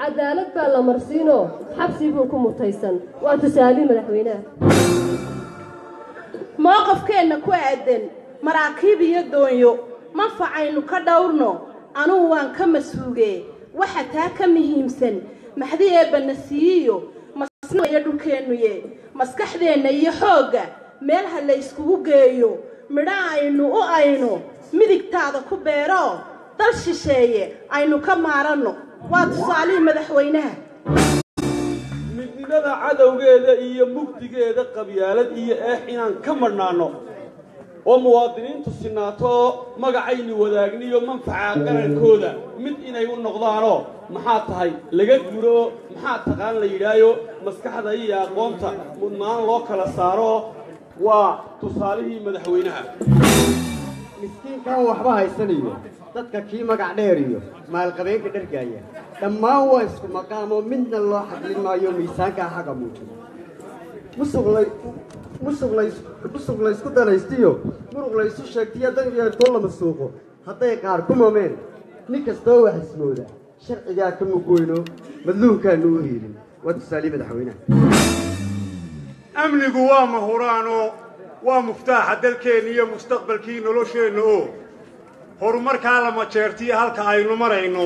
عدالة بالله مرسينو حبسي بكم متيسن وأنتو سالمين ملحوينه موقف كأنه كوعدن مراكب يدونيو ما فعينو كدورنو أنا وان كم سوقي وحتى كم يهمسن محذية بالنسييو مسنو يدو كأنه يه مسكح ذينا يحوجه مالها اللي يسكوجيو مراعينو أعينو مذيك تعذب كبيرة درش شيء عينو كم عرنو وتصاليم مدحوينها مدينة عدوغيدة إيا مكتغيدة قبيالة إيا إحيان كمرنانو ومواطنين تسيناتو مقعيني وذاقني ومنفعا قرن كودا مدينة يقول نقضانو محاطهاي لقد قروا محاطهان ليلايو مسكحة إيا قومتا مدنان لوكا لسارو وتصاليم مدحوينها مسكين كان وحبها السنية تذكر كيما قعديريو مع القبيلة درجية لما هو اسمه مقامه من الله حق لما يوم يساق حق موجود musuq la isku danaystiyo muruq la isu sheegtiya danbiga tool lama suuqo haday qaar ku moomeen nin kasta wax ismooda sharciga ka muqooyno madluunka noo heelin wa tasaliib madaxweynaha amnigu waa mahuraano waa muftaaxa dalkeena iyo mustaqbalkiina nolosheena oo horumarka lama jeertiyo halka aynu marayno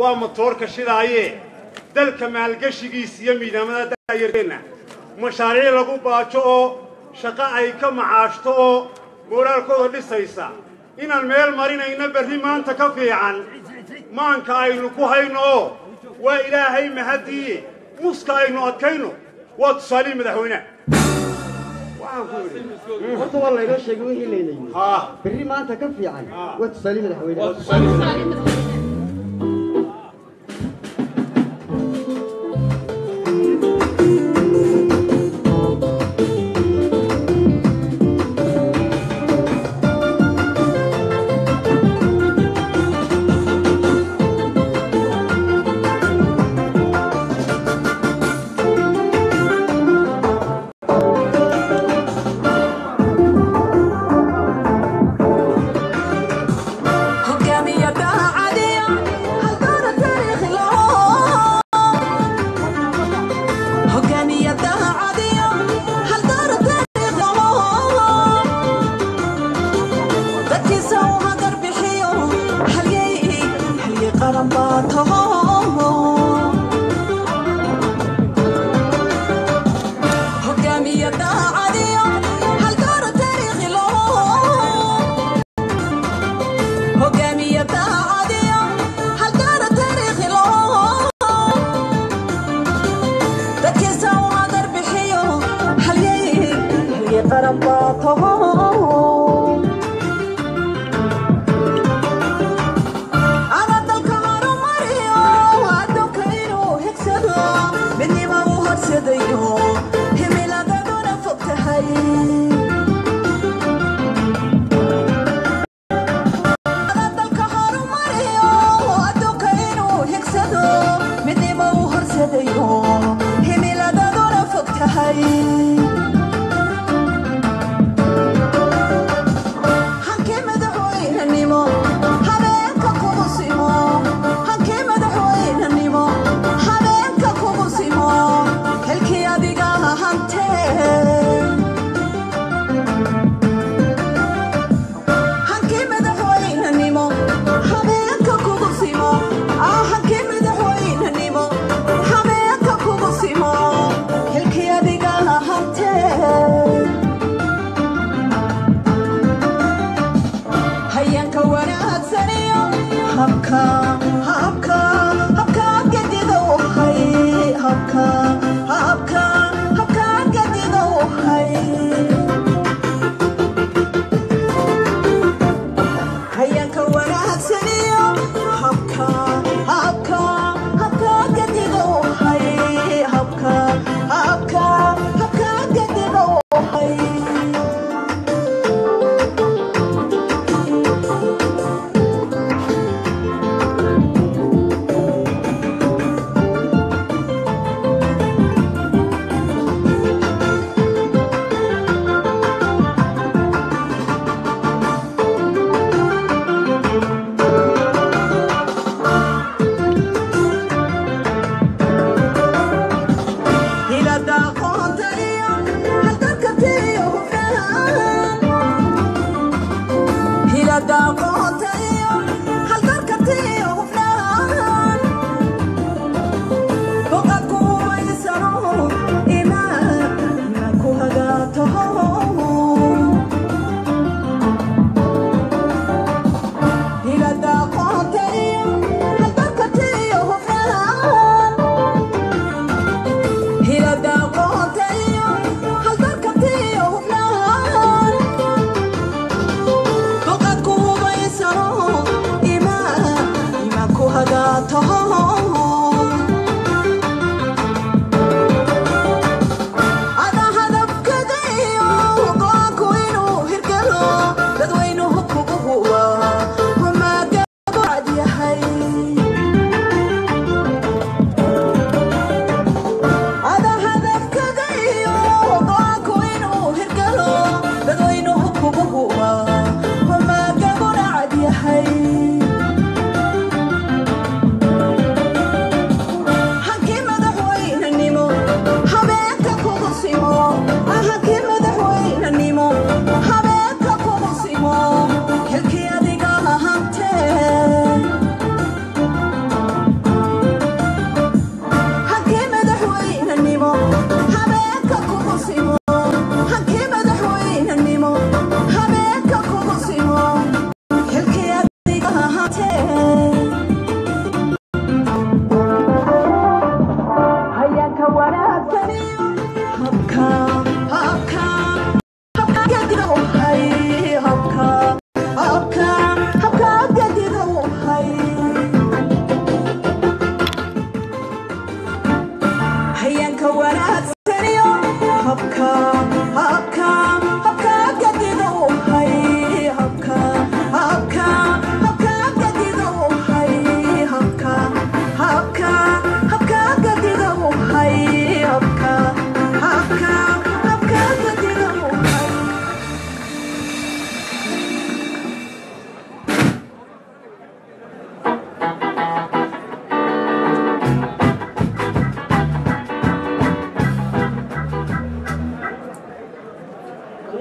waa motorka shidaaye dalka maalgashigiisa iyo miidaamada daayeerna مشاريع لغو باچو شقا اي كما عاشتو مورال كو ديسايسا ان الميل مارينا ان بري مانتا كفيعان مانكا اينو كو هينو وا الهي مهدي مسكا اينو ادكينو وا تصالي مدحوينه واه هو والله لا شيء ويليني ها بري مانتا كفيعان وا تصالي مدحوينه وا تصالي مدحوينه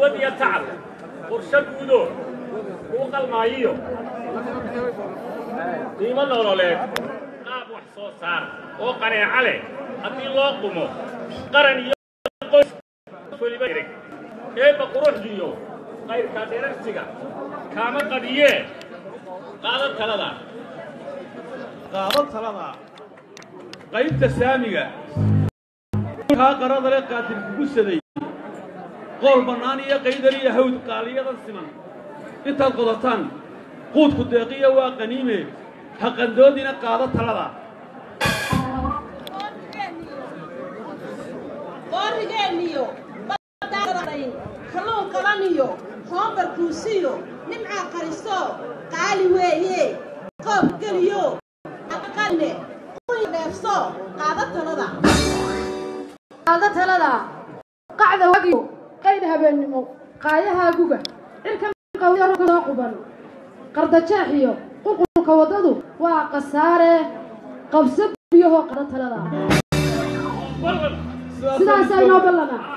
ودي التعب ورشق ودور وقل مايو قيمة لولوليك قاب وحصو صار وقري علي أتي لوقمو قرن يقش فولي بيرك كيف قروح ديو غير كادير السجا كام قديه قالت ثلاثة قالت ثلاثة قيمة السامية ها قرض لك قاتل بوسدي قول بنانية قيدرية هود قالية السمن أنت القضتان قوت خدقية وقنيمة هقندودنا قادة ثلاثة قرجانيو بدارين خلون قرانيو هم بركوسيو نمع قريسو قالي ويه قب قليو أقنى قوي نفسو قادة ثلاثة قادة ثلاثة قاعدة وقيو قيدها بينمو قايها جوجا إركم قوي ركضا قبل قرد شاحيو قوقل كوضدو وقصاره قبسب بيوه قرد ثلاثة سلاسة نوبلنا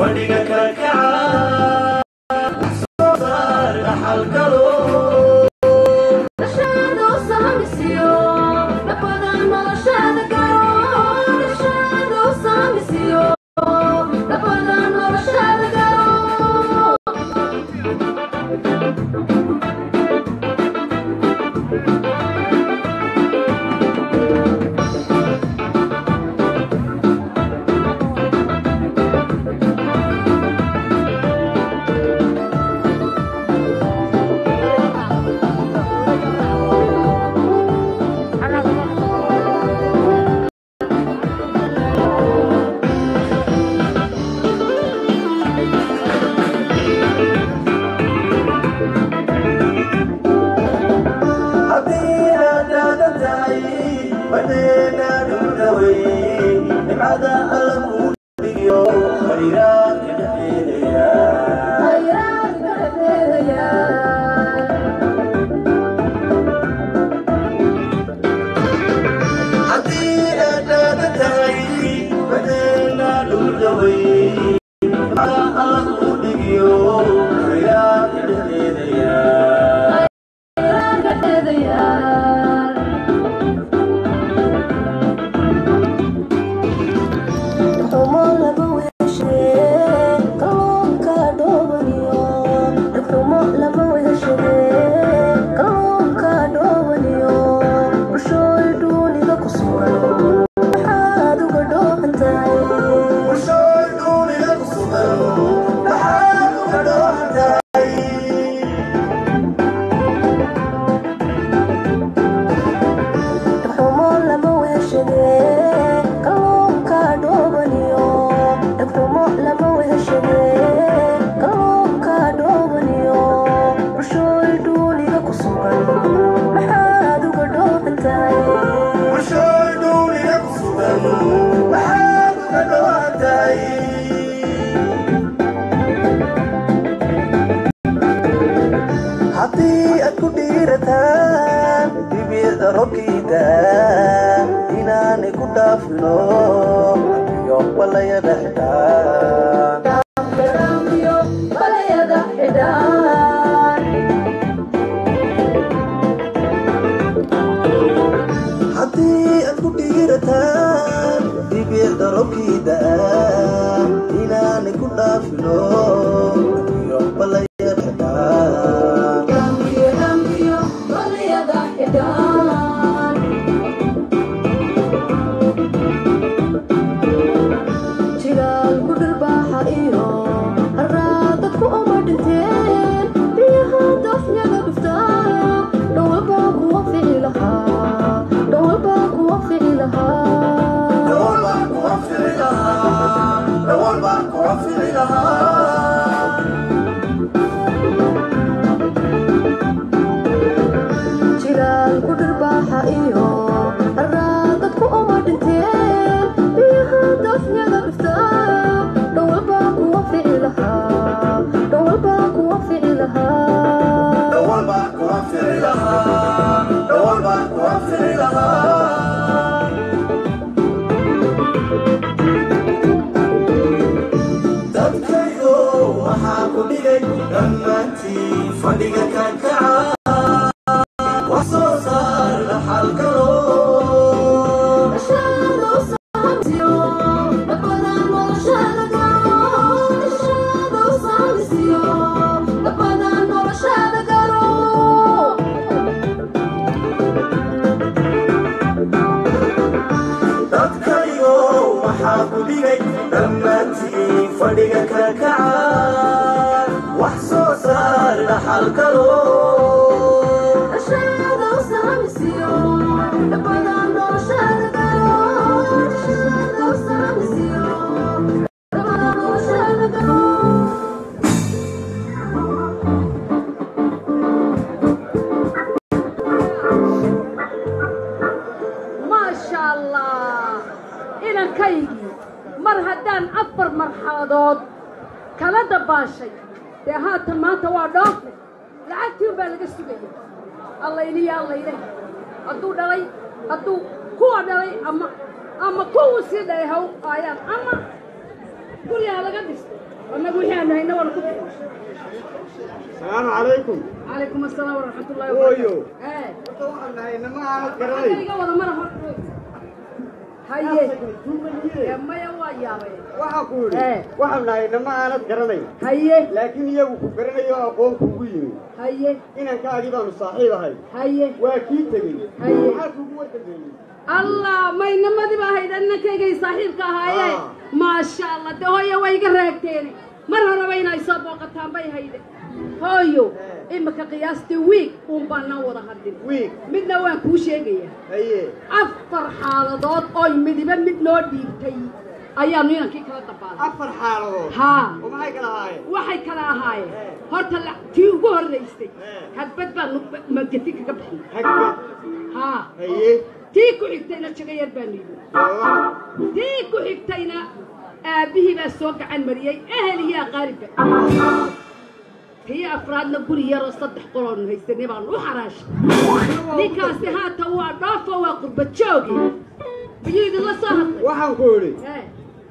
ودقك ركعة صار رحل قلوب رشاد وصهم السيوم لقد المر رشاد قلوب رشاد وصهم السيوم لقد المر رشاد بدينا نمتوي نبعدا ألمو بيو خيرات كنحيديا خيرات كنحيديا حديئنا نتعي بدينا نمتوي نبعدا ألمو بيو خيرات كنحيديا خيرات كنحيديا أما كوسي ده هو آيات أما كل هذا قديس السلام عليكم. عليكم السلام ورحمة الله وبركاته. إيه. الله ما ينمدي بهاي أنك يجي صحيح كهاي ما شاء الله ده هي ويجي ركتيني مرة ربينا يصاب وقتهم بهاي ده هايو إما كقياس تويك ومبنا ورا هالدين ويك مدنا وكوشة جيه هيه أفر حالات أي مدي بن مدنا ديبتي أيام لينا كي كلا تبارك أفر حالات ها وماي كلا هاي وحي كلا هاي هرتلا تيجو هريستي هتبت بنو مجتيك كبحي ها هيه تيكو حكتينا شغير بني تيكو حكتينا أبيه بسوق عن مريي أهل هي غريبة هي أفراد لقولي يا رصدح قرون هي سنبع وحراش لكاسي هاتا وعرافة وقربة شوقي بيجي الله صاحب وحنقولي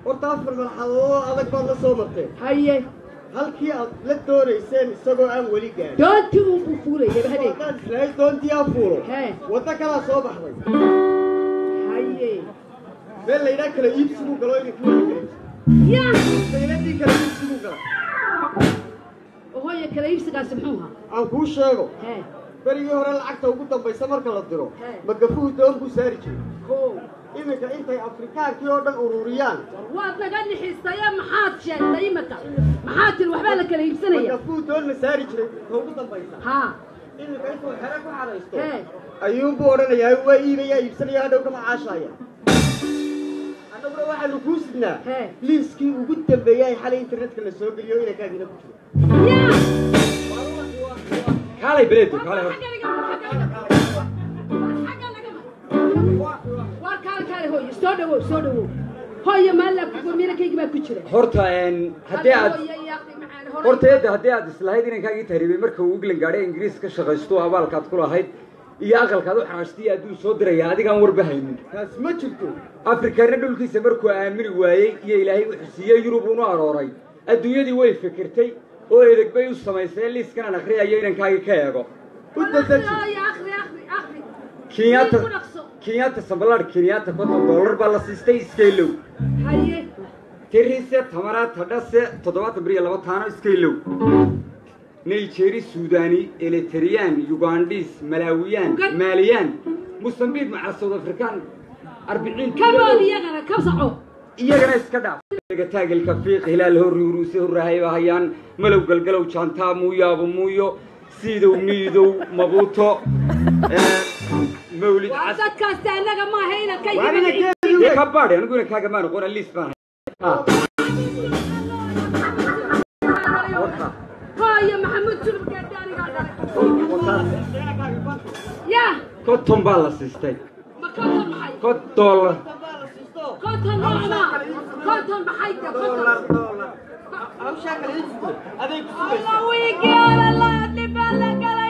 وتأفر من حضور أضيق بعض صومتي هيا هل كي للدوري سن سبوا أم ولي قال دون تيوم بفوري يبهدي لا دون تيوم بفوري وتكلا صوبح وين هاي بلي ناكل يبسمو قالوا يكلوا يا سيدي كلا يبسمو قال وهو يكلا يبسق اسمحوها أو كل شيء بري يهرل العكس وقلت أبي سمر كلا الدرو متقفوه دون بسارجي إنك أنت أفريقيا كيودا أوروريان. وأنا قال لي حسيا محات شيء دايمك محات الوحبالك اللي يبسني. مفوتون مسارج هوبط البيضاء. ها. إنك أنت حرك وعلى يستوي. إيه. أيوم بورنا يا هو إيه يا يبسني هذا وكم عشايا. أنا برا واحد نفوسنا. إيه. ليسكي وقلت بياي حال الإنترنت كله سوق اليوم إنك أجي نقول. يا. هلا يبرد. هلا. صدقوا هاي مالك فمينا كي ما كتير هرتين هديات هرتين هديات السلايد إنك هاي تهريبي مركب وقلن قارئ إنجليز كشغشتوها بالكات كلها هاي ياقل كده حاشتية دو صدره يادي كان وربهين ما تشوفوا أفريقيا ندول كيس مركب أمير وعي يلاهي وحسية يروبونو عراقي الدنيا دي وين فكرتي أو إذا بيجوا السماء سالي سكان آخرية ييرن هاي كياقو لا يا آخري كينيات كينيات سبلار كينيات بطل دولار بالاسيستي سكيلو. هاي. تريسة ثمرة ثدسة تدوات بري لبعض ثانو سكيلو. نيجيري سوداني إليتريان يوغانديس ملاويان ماليان موسمبيق مع السود أفريقيان 40 كم يجنا كم صعو؟ يجنا إسكدا. تاج الكفيق هلال هوريوروسي هرهاي وهايان ملو قلقلو شانتا مويا بمويو سيدو ميدو مبوتو. مولد عسل كاستانا كما هينا كيما كبار انا نقول لك حاجه ما نقول اللي اسمها هاي محمد شنو قداني يا كوتون بالاسيستي كوتون محي كوتون كوتون نوعنا كوتون محيده دولار دولار او شكل يسكت هذيك الله ويجي على الله اللي بالك علي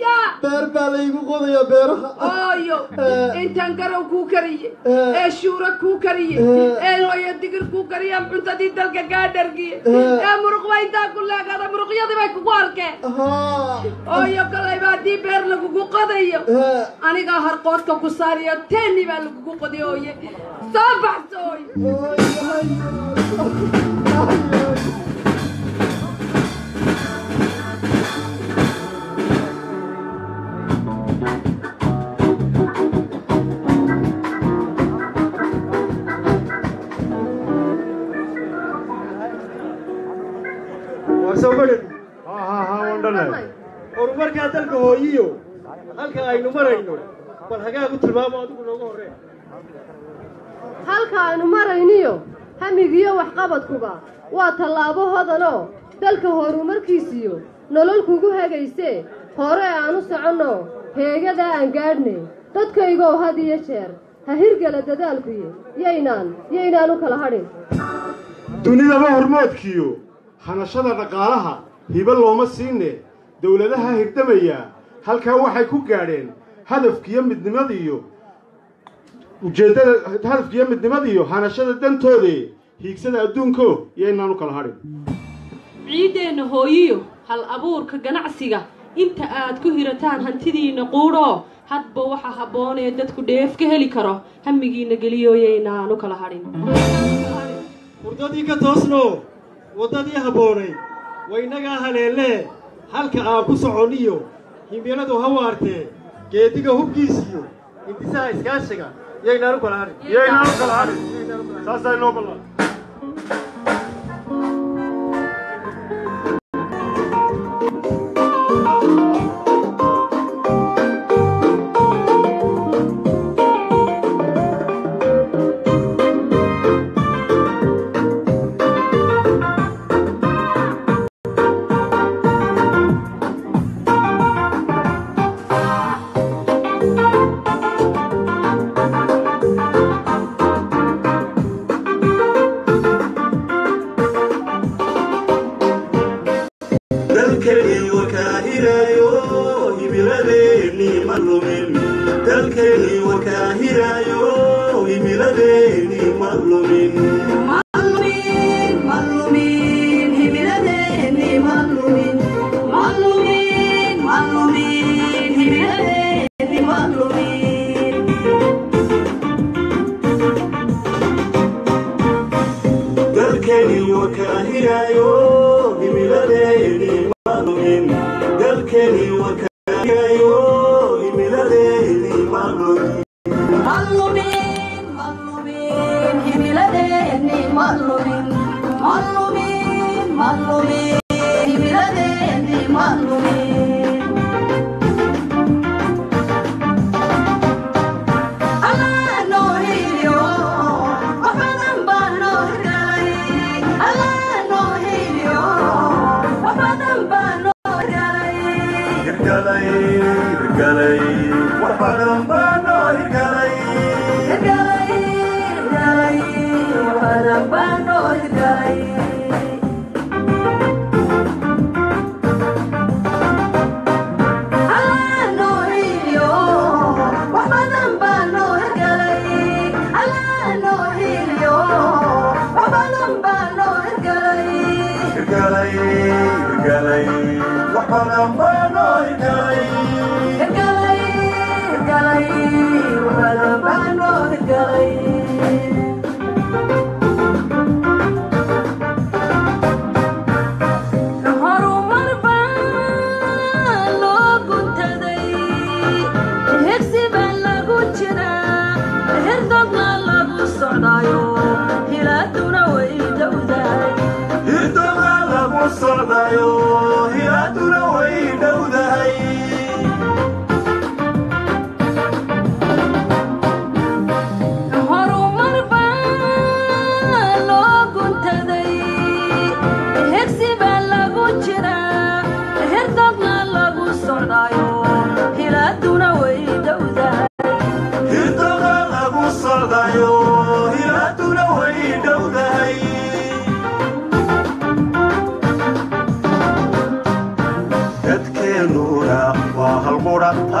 يا بير باليغو قوديا بيرها ايو انتان كارو كو كاريي اي شورا كو كاريي اي لويا ديغر كو كاريي ام بنتدي دلكا غادرغي اي مرق واي دا كولا غادا مرق يدي باي كو اركه ايو كلاي با دي بير لغو قوديا انيغا هرقود كا كو ساريا تيني با لغو قوديا اوي صباح سوي أيوه، هلكا أينو مرينو، بالحقيقة قلت الباب ما تقول نقوله. هلكا أينو مرينيو، هم يجيو وحقبت كوبا، وطلابه هذا نو، ذلك هورو مركزيو، نلول كوجو هجيسه، هراء أنو سعنو، هيجا ده أنجرني، تذكيجو هذه الشر، هيرجلا تدال كويه، يينانو كلاهرين. دنيا ما هرمات كيو، هنشرنا رجالها، هيبل لهم السينة، دولتها هيردمية. halka waxay ku gaareen hadafkiyo midnimadiyo ujeedada hadafkiyo midnimadiyo hanashada dantoodii hiigsada adduunko iyo inaanu kala harin ciideena hooyiyo hal abuurka ganacsiga inta aad ku hirataan hantidiina quuro hadba waxa haboon ee dadku dheef ka heli karo hamigiina galiyo inaanu kala harin hurdadii ka toosno wadadii haboonay waynaga haleele halka aan ku soconiyo يمكن أن تكون هناك كتير من الأشخاص يمكن أن تكون هناك كتير من الأشخاص يمكن أن تكون هناك كتير من الأشخاص يمكن أن تكون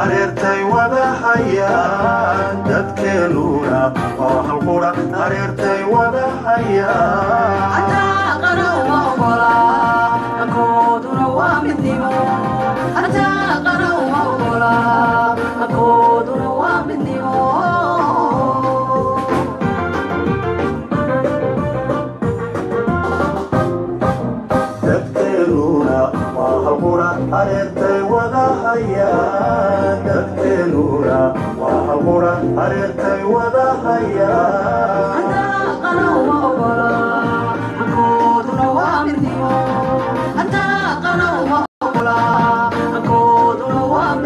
areertay wada hayaan dadkeeluna oo hal qura areertay wada hayaan ataa qarow ma qala akoodu waa midnimo ataa qarow ma qala akoodu waa midnimo areertay wada hayaan dadkeeluna waa hal qura areertay wada hayaan ataa qarow ma qala akoodu waa midnimo ataa qarow ma qala akoodu waa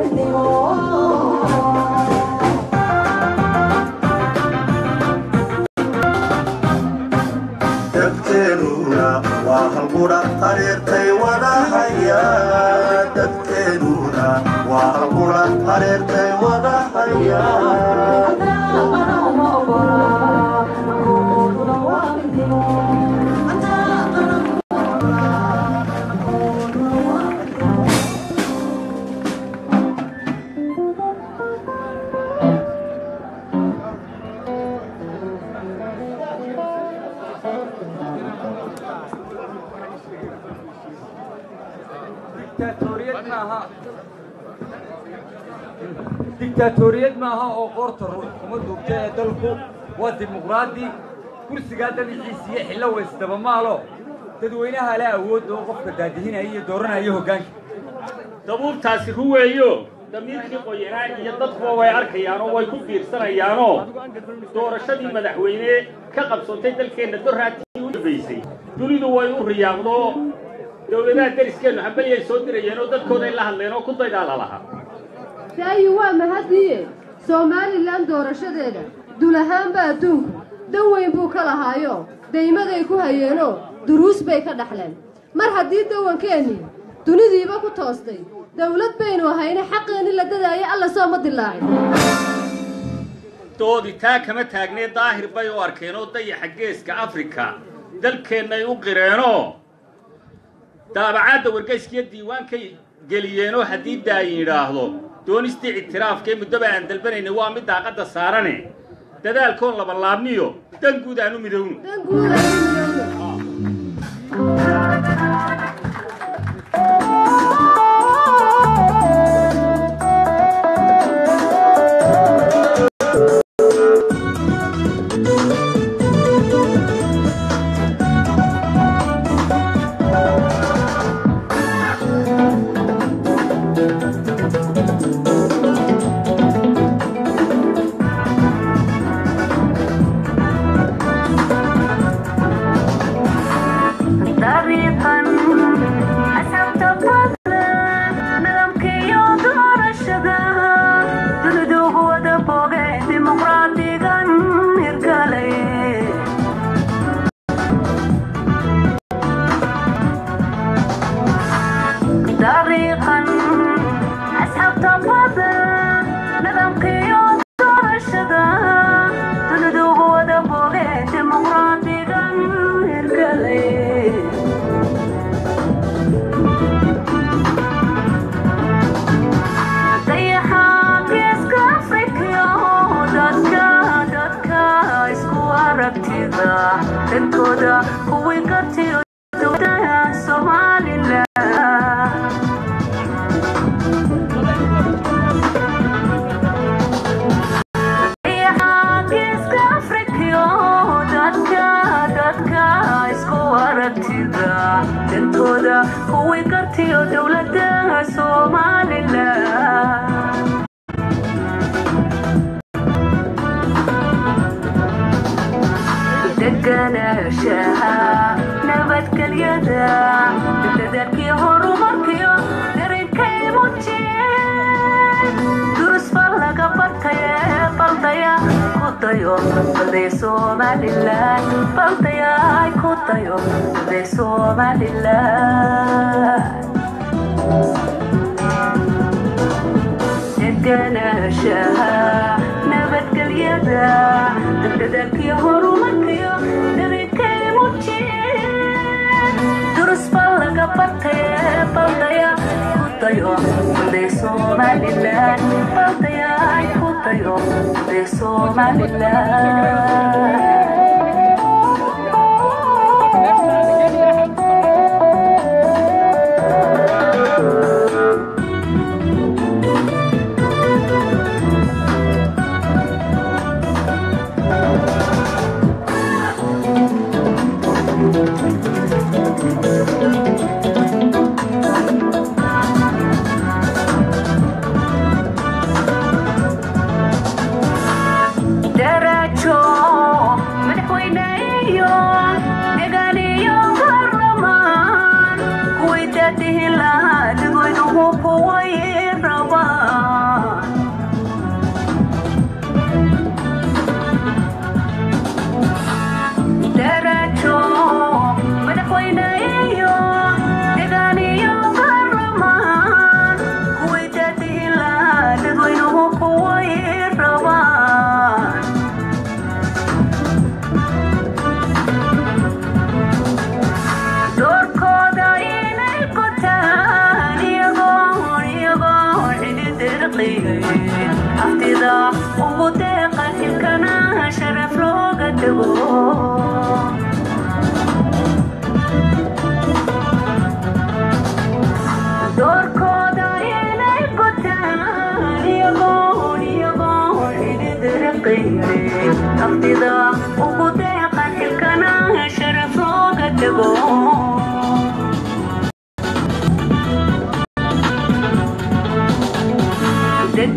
midnimo دكتاتورية ما ها أقرط الروح وما دكتاتورية وديمقراطي كرسي قادة الحسية حلا واستبا ماله تدوينها لا أود وقف تدهين هي دورنا أيه جانك تبوب تاسي هو أيه دميرك قيانا يضطفوا ويركيانه ويكبر سريانه دور شديد مدحوينه كقبصون تدلكين الدرة تيولبيسي دوليدو ويوريانه دولنا درس كله حبل يسود ريانه تدكون الله لنا كنت على لها تأيوه مهدي سومالي لان دور شديده دولهان بادون دوين بوكلها هايو دايما دايكو هايينو دروس بيكا دحلان مر هدي دوان كاني دوني ديبا كو توستي دولت بينو هاينا حقين اللي دادايا الله صامد اللاعي دودي تاكما تاكني ظاهر بايو اركينو داي حقيس كأفريكا دالكينا يوغيرينو تابعات دورقايس كيا ديوان كي قليينو هدي دايين راهلو دونيستي اعتراف كي مدبا عند البنين وامي داقة ساراني هذا الكون لما لابنيه تنقود عنو مدهون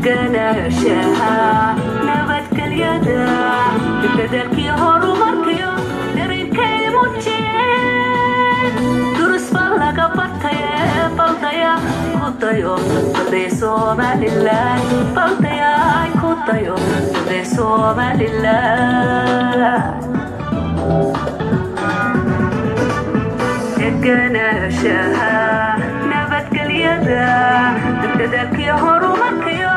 كنا شها نبت كاليدا تتذكي هورو مركيو درين كي موتشين درس فالها قبطايا فالطايا كوطايو صدي صوما لله فالطايا كوطايو صدي صوما لله كنا شها نبت كاليدا تتذكي هورو مركيو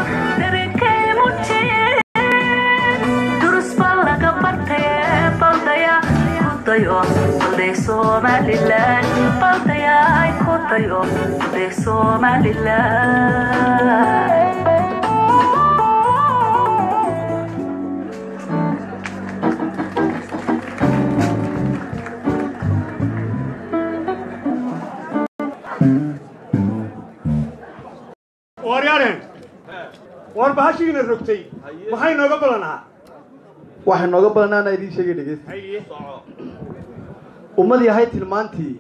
They saw my little but they I caught the off, they saw my little or yarn or bashing a rookie behind a couple on her. Why another banana? I didn't say it. Umadi Haitilmanti,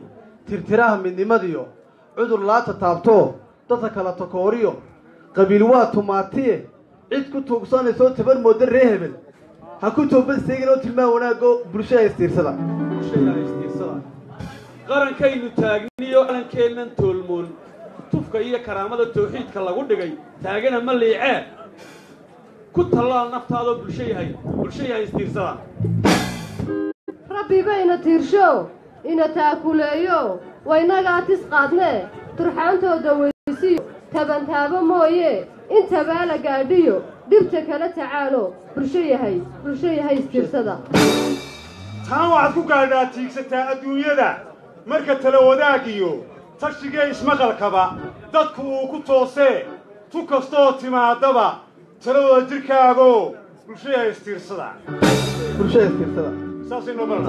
Tirtiraha Minimadio, Udulata Tarto, Tatakala Tokorio, Gabilua Tomati, it could talk son is so to burn modern reheaven. I could talk with Signo Tilma when I go Bruxelles is this sala. Garankayu tag Neo and Kanan Tulmun, Tufkaya Karamada to hit Kalawudigay, Tagan and Malay air. Kutala Naftalo Bruxelles, Bruxelles is this sala. ربيبا إنا تيرشو إنا تاكليو وإنا قاتس قاتنا ترحانتو دويسيو تبان تابا مويه إنت بالا قاديو دبتك لا تعالو برشي هاي استرسدا تاو عفو قادا تيكستا أدوية دا مركة تلو داكيو تشيقي اسمغل كبا دادكو كتوسي توكستو تيما دبا تلو جركاغو برشي هاي استرسدا Sassi Nobel.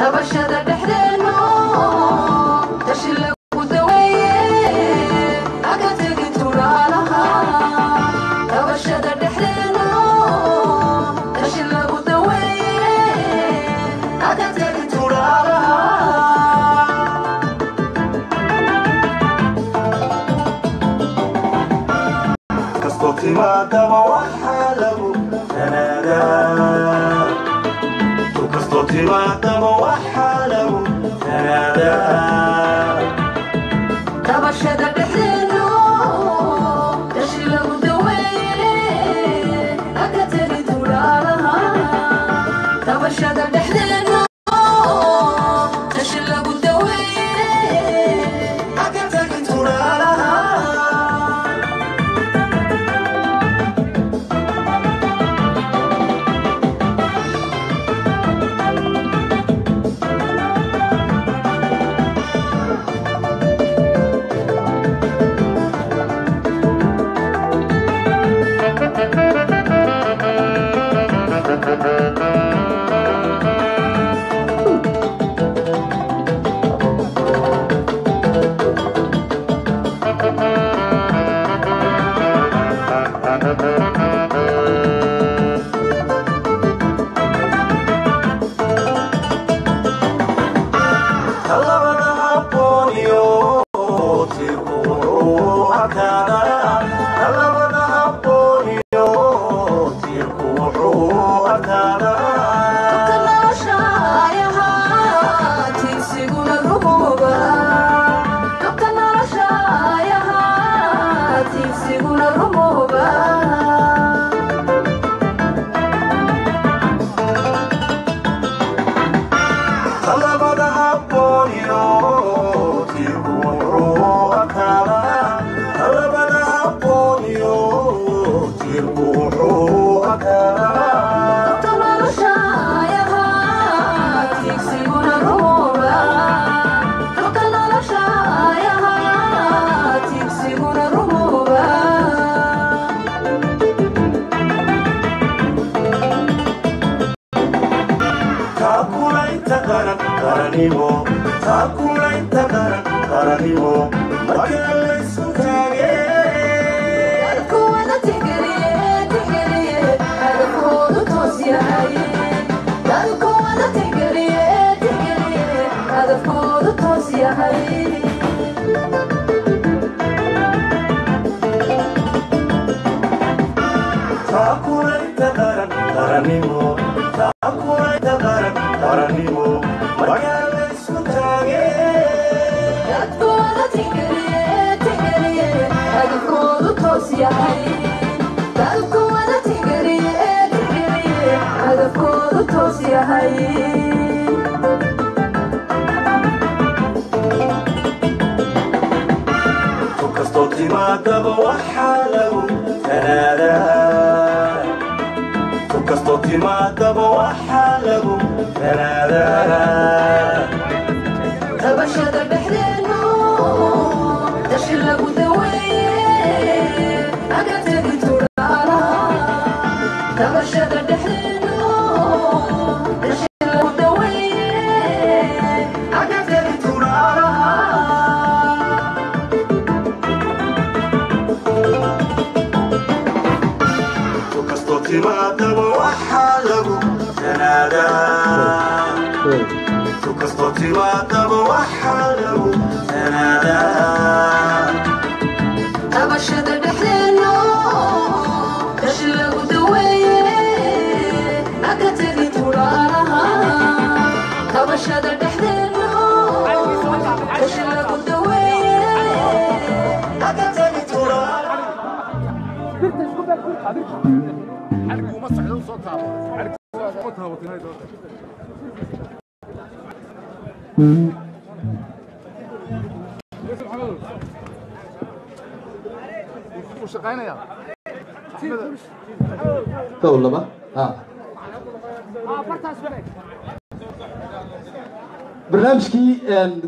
أبشر بحرينو تشل ما كموال حالو فنادا تكسطتي ما كموال حالو فنادا تبشد بحنو تشلو دويلي أكتري تولارها تبشد بحنو تشلو دويلي أكتري تولارها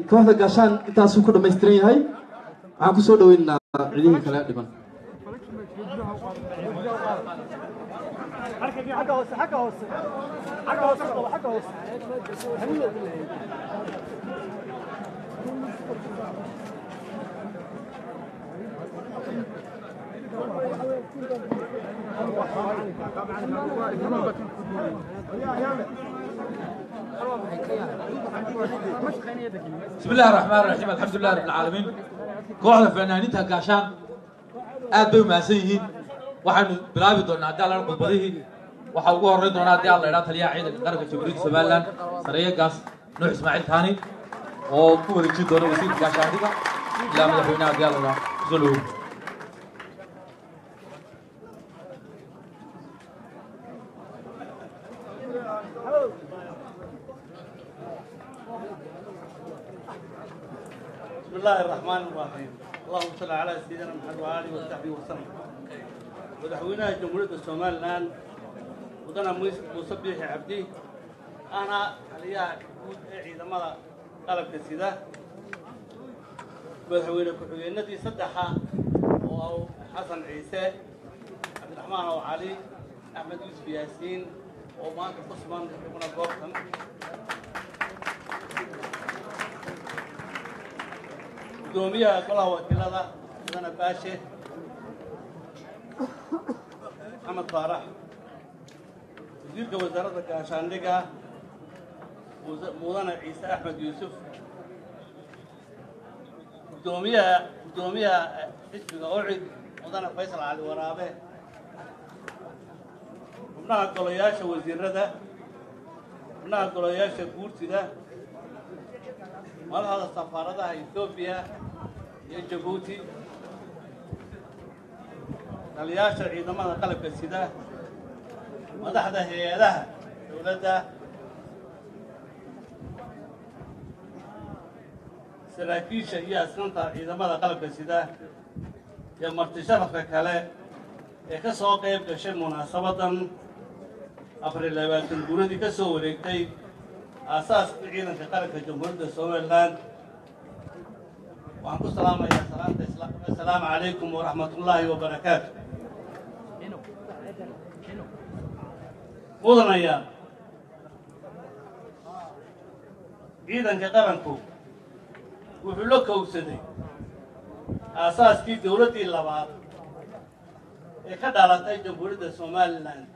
كوحدة قاشان تاسو كده مايسترين هاي عاكو سو دوينا عليه كلام دبان بسم الله الرحمن الرحيم. الحمد لله رب العالمين. كوحدة فنانيتها كاشان aad bay maasan yihiin. waxaanu bilaabi doonaa daalan qodbadihii. waxa ugu horeyn doonaa daalan la ilaha taliya ciidanka qaranka Jamhuuriyadda Soomaaliland saraya gaas Nuux Ismaaciil Taani oo ku wareejin doona wasiirka gaashaanka ilaa madaxweynaha daalanna Zulu. بسم الله الرحمن الرحيم. اللهم صل على سيدنا محمد وآله وصحبه وسلم. مدحونا جمهورية الصومال الآن وضنا مصبيح عبدي أنا عليا إذا ما قلب كسيدة مدحونا كحوية النادي صدحة أو حسن عيسى عبد الرحمن وعلي أحمد يوسف ياسين ومانك قصمان كنا بوقتهم دومية كلها وكلها أنا باشا محمد طارق وزير وزارة كاشانديكا مولانا عيسى أحمد يوسف دومية حزب قوعد مولانا فيصل علي ورابه ومنها قلياشة وزير ده ومنها قلياشة كورتي ده مرحبا سفارة إثيوبيا يا جيبوتي الياشر عندما قلب السيدة مدحدة هي لها دولتها سراكيشة هي أسنطة عندما قلب السيدة يا مرتشرف كالي كسو قيب كشي مناسبة أبريل لباتن دولتي كسو وريكتي أساس عيدا كقرك جمهورية الصوماليلاند وعليكم السلام عليكم ورحمة الله وبركاته. مدن أيام عيدا كقرنكو وحلو كوسدي أساس في دولتي اللبعض كدارتي جمهورية الصوماليلاند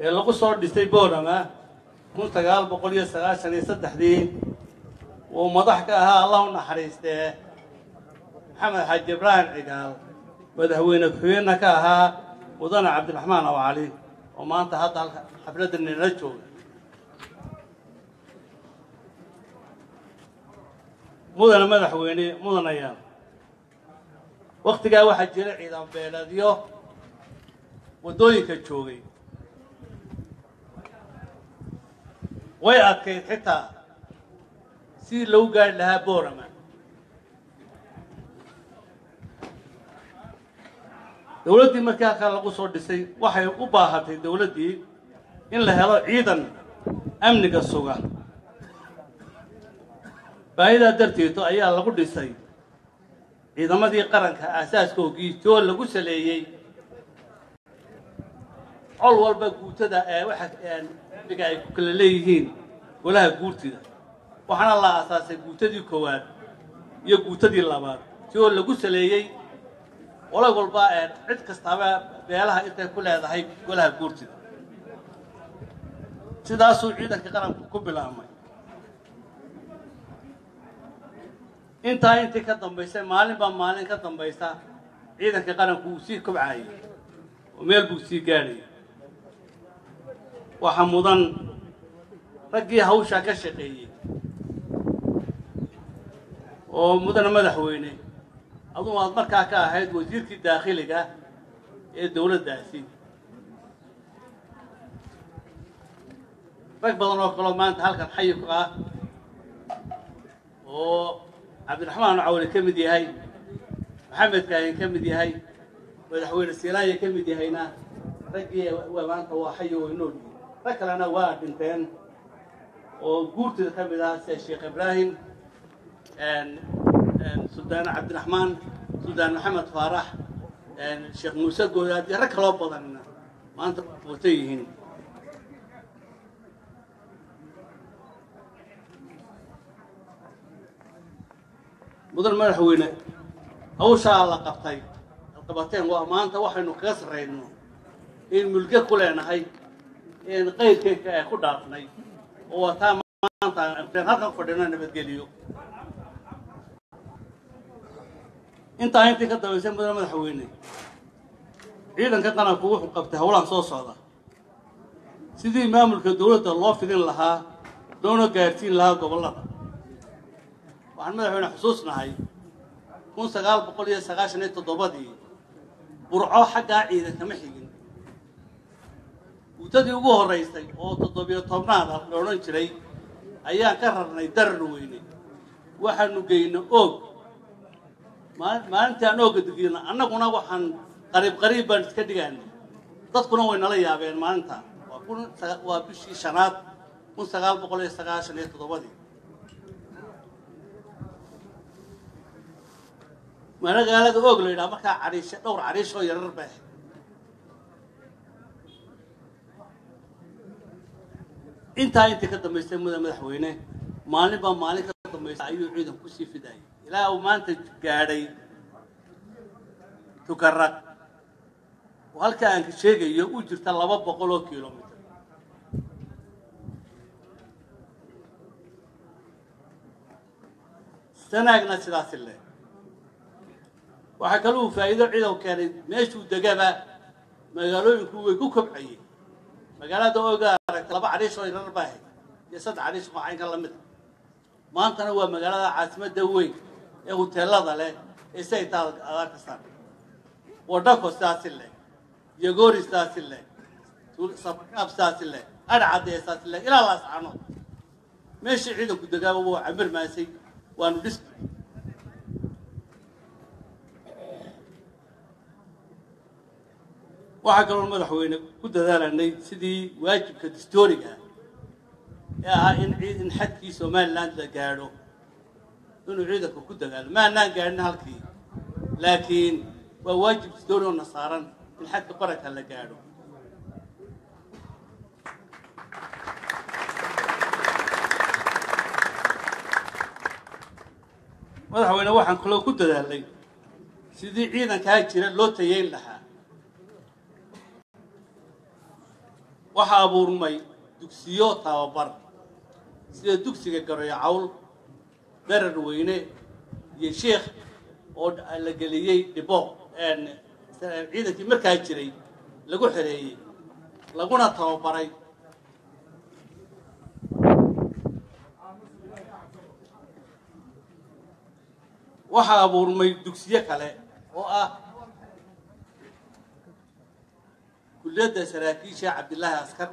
لقو صور ديستي بورما كنت قال بقولي سلاسل يصدح لي ومضحكها الله ونحرسته محمد حج إبراهيم قال ودهوينك حوينك ها وضنا عبد الرحمن وعلي وما أنت هذا حفلة النرجو مدن مدح ويني مدن أيام وقت جاء واحد جرع إذا بلاديو ودويك الشوقي ويأكل حتى سير لو قال لها بورما دولتي مكان كان لقو صور دسي وحي وباهتي دولتي إن لها عيدا أمنك السوق بعيدا درتيتو أيها لقو دسي إذا ما دي قرنك أساس كوكي تول لقو سليي أول والبا قوتدا واحد بقى كل ليهين ولا قوتدا وحنا الله أساس قوتدي كواد يقوتدي الله بار شو اللي قوس ليهي ولا والبا عد كستابة بيلها إنت كلها هاي كلها قوتدا سدا سو عيدك كلام كوبلا ماي إنت كتم بيسا مالين بمالين كتم بيسا عيدك كلام كوسي كبعاي وميل بوسي قالي وحمودان رجي هوشة كشقية ومدن مدحويني أظن أتذكر كأحد وزير الداخلية كا الدولة الداسين رجب الله كلام أنت هلك حيك وعبد الرحمن عول كم دي هاي محمد كاين كم دي هاي مدحوين السيلاية كم دي هينا رجي وأنت وحي ونول فكر أنا وبنتين وقلت لكم هذا الشيخ إبراهيم سلطان عبد الرحمن سلطان محمد فارح الشيخ موسى قلت ركلوا بدنا عن قوتيهن. مدن مدحوينه هوشا لا قبطاي القبطين وا مانتا waxaynu kaga sareyno in mulka ku leenahay in qeybkeena ay ku dhaafnay oo taa maanta tan halka fadhina nabadgeliyo inta ay inta ka dabaysan mudane madaxweyne ciidanka qaranku wuxuu qabtay howlaha soo socda sidii maamulka dawladda loo fidin lahaa doona gaartiin lahaa gobolada waxaan madaxweyne xusuusnahay 1997 burco xagga ciidanka ma xigin wadadii ugu horeysay oo 17aad la oran jiray ayaa ka rarnay darar weyne waxaanu geeynaa og maanta aan og digina annaguna waxaan qariib baan iska dhigaanay dadkuna way nala yaabeen maanta waa bishii shanaad 1997 mana galada oo galeeyda marka cariisha dhowr cariish oo yarar baa inta ka dambeysay madaxweyne maalinba maalin ka dambeysay ayuu ciidan ku sii fiday ilaa uu maanta gaaray tukarraq halka aan ka sheegayo uu jirta 200 kiilomitir sanaagna sidaas ilaa waxa kaloo faa'iido ciidan kale meeshuu dagaba magaalooyinku way ku kobcayeen magaalada oo gaaragta 2 cariish oo yar baahay iyo 3 cariish oo caynka la mid maantana waa magaalada caasimada weyn ee hoteelada leh ee saytaad adag ka saaran wada ko saasile yagori saasile tul sabqab saasile arcade saasile ila laas aano meeshii ciidanku dagaba waa amir maasay waanu dhis waxa kale madaxweyne ku dadaalanay sidii waajibka dastuuriga ah in ciidan xadkii Soomaaliland la gaaro inuu ciidanka ku dagaalmo aanan gaarin halkii laakiin waa waajib dastuuri oo nasaaran in xadka qaranka la gaaro madaxweyne waxaan kale ku dadaalay sidii ciidanka jira loo tayeyn lahaa waxa abuurmay dugsiyo tababar sida dugsiga Garoyo Cawl darar weyne iyo sheekh oo la galiyay dhibo aan ciidankii markaa jiray lagu xireeyay laguna tababaray waxa abuurmay dugsiyo kale oo ah كلية سراكيشة عبد الله عسكر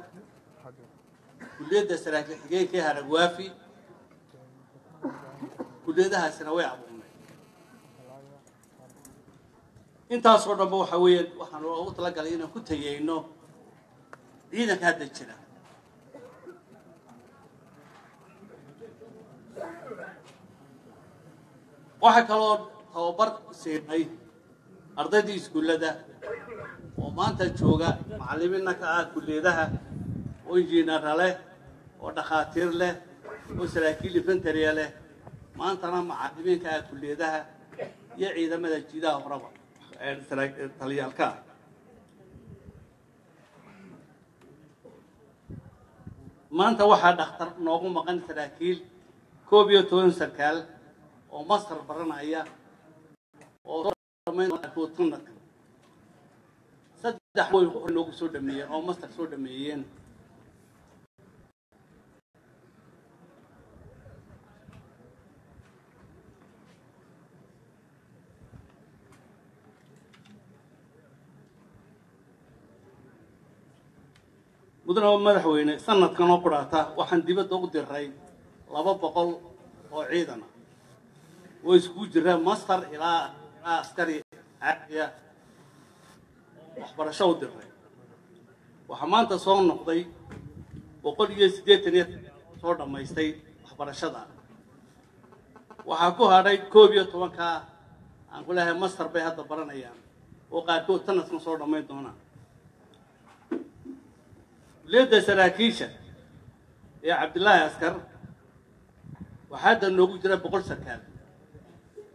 كلية سراكيشة حجيكي هرقوافي كلية هاسنوية عبومي انت صورنا بوحوية وحن وطلق علينا كنت هي انه عيدك هذا الجنة واحد كالون توبرت سيناي أرضيتي سكولة ده ومانتا جوغا معلمينا كا كليدها وانجينير له ودخاتير له وسراكيل الفنتري له مانتنا معلمين كا كليدها يا ciidamada jiidaha horaba ee taliyalka maanta waxa dhakhtar noogu maqan saraakiil 12 sarkaal oo masar baranaya oo sameyn ku tunna saddex way noogu soo dhameeyeen oo master soo dhameeyeen mudane madaxweyne sanadkan oo quraata waxaan dibadda ugu diray 200 oo ciidan oo isku jira master ilaa askari aqiya waxbarasho u diray waxa maanta soo noqday 180 soo dhameystay waxbarashada waxa ku haray 12 ka aan ku leeyahay master bay hadda baranayaan oo qaar ku tan soo dhameyn doonaan لدى سراكيشة يا عبد الله عسكر وحد النوغو جرى بقول سركال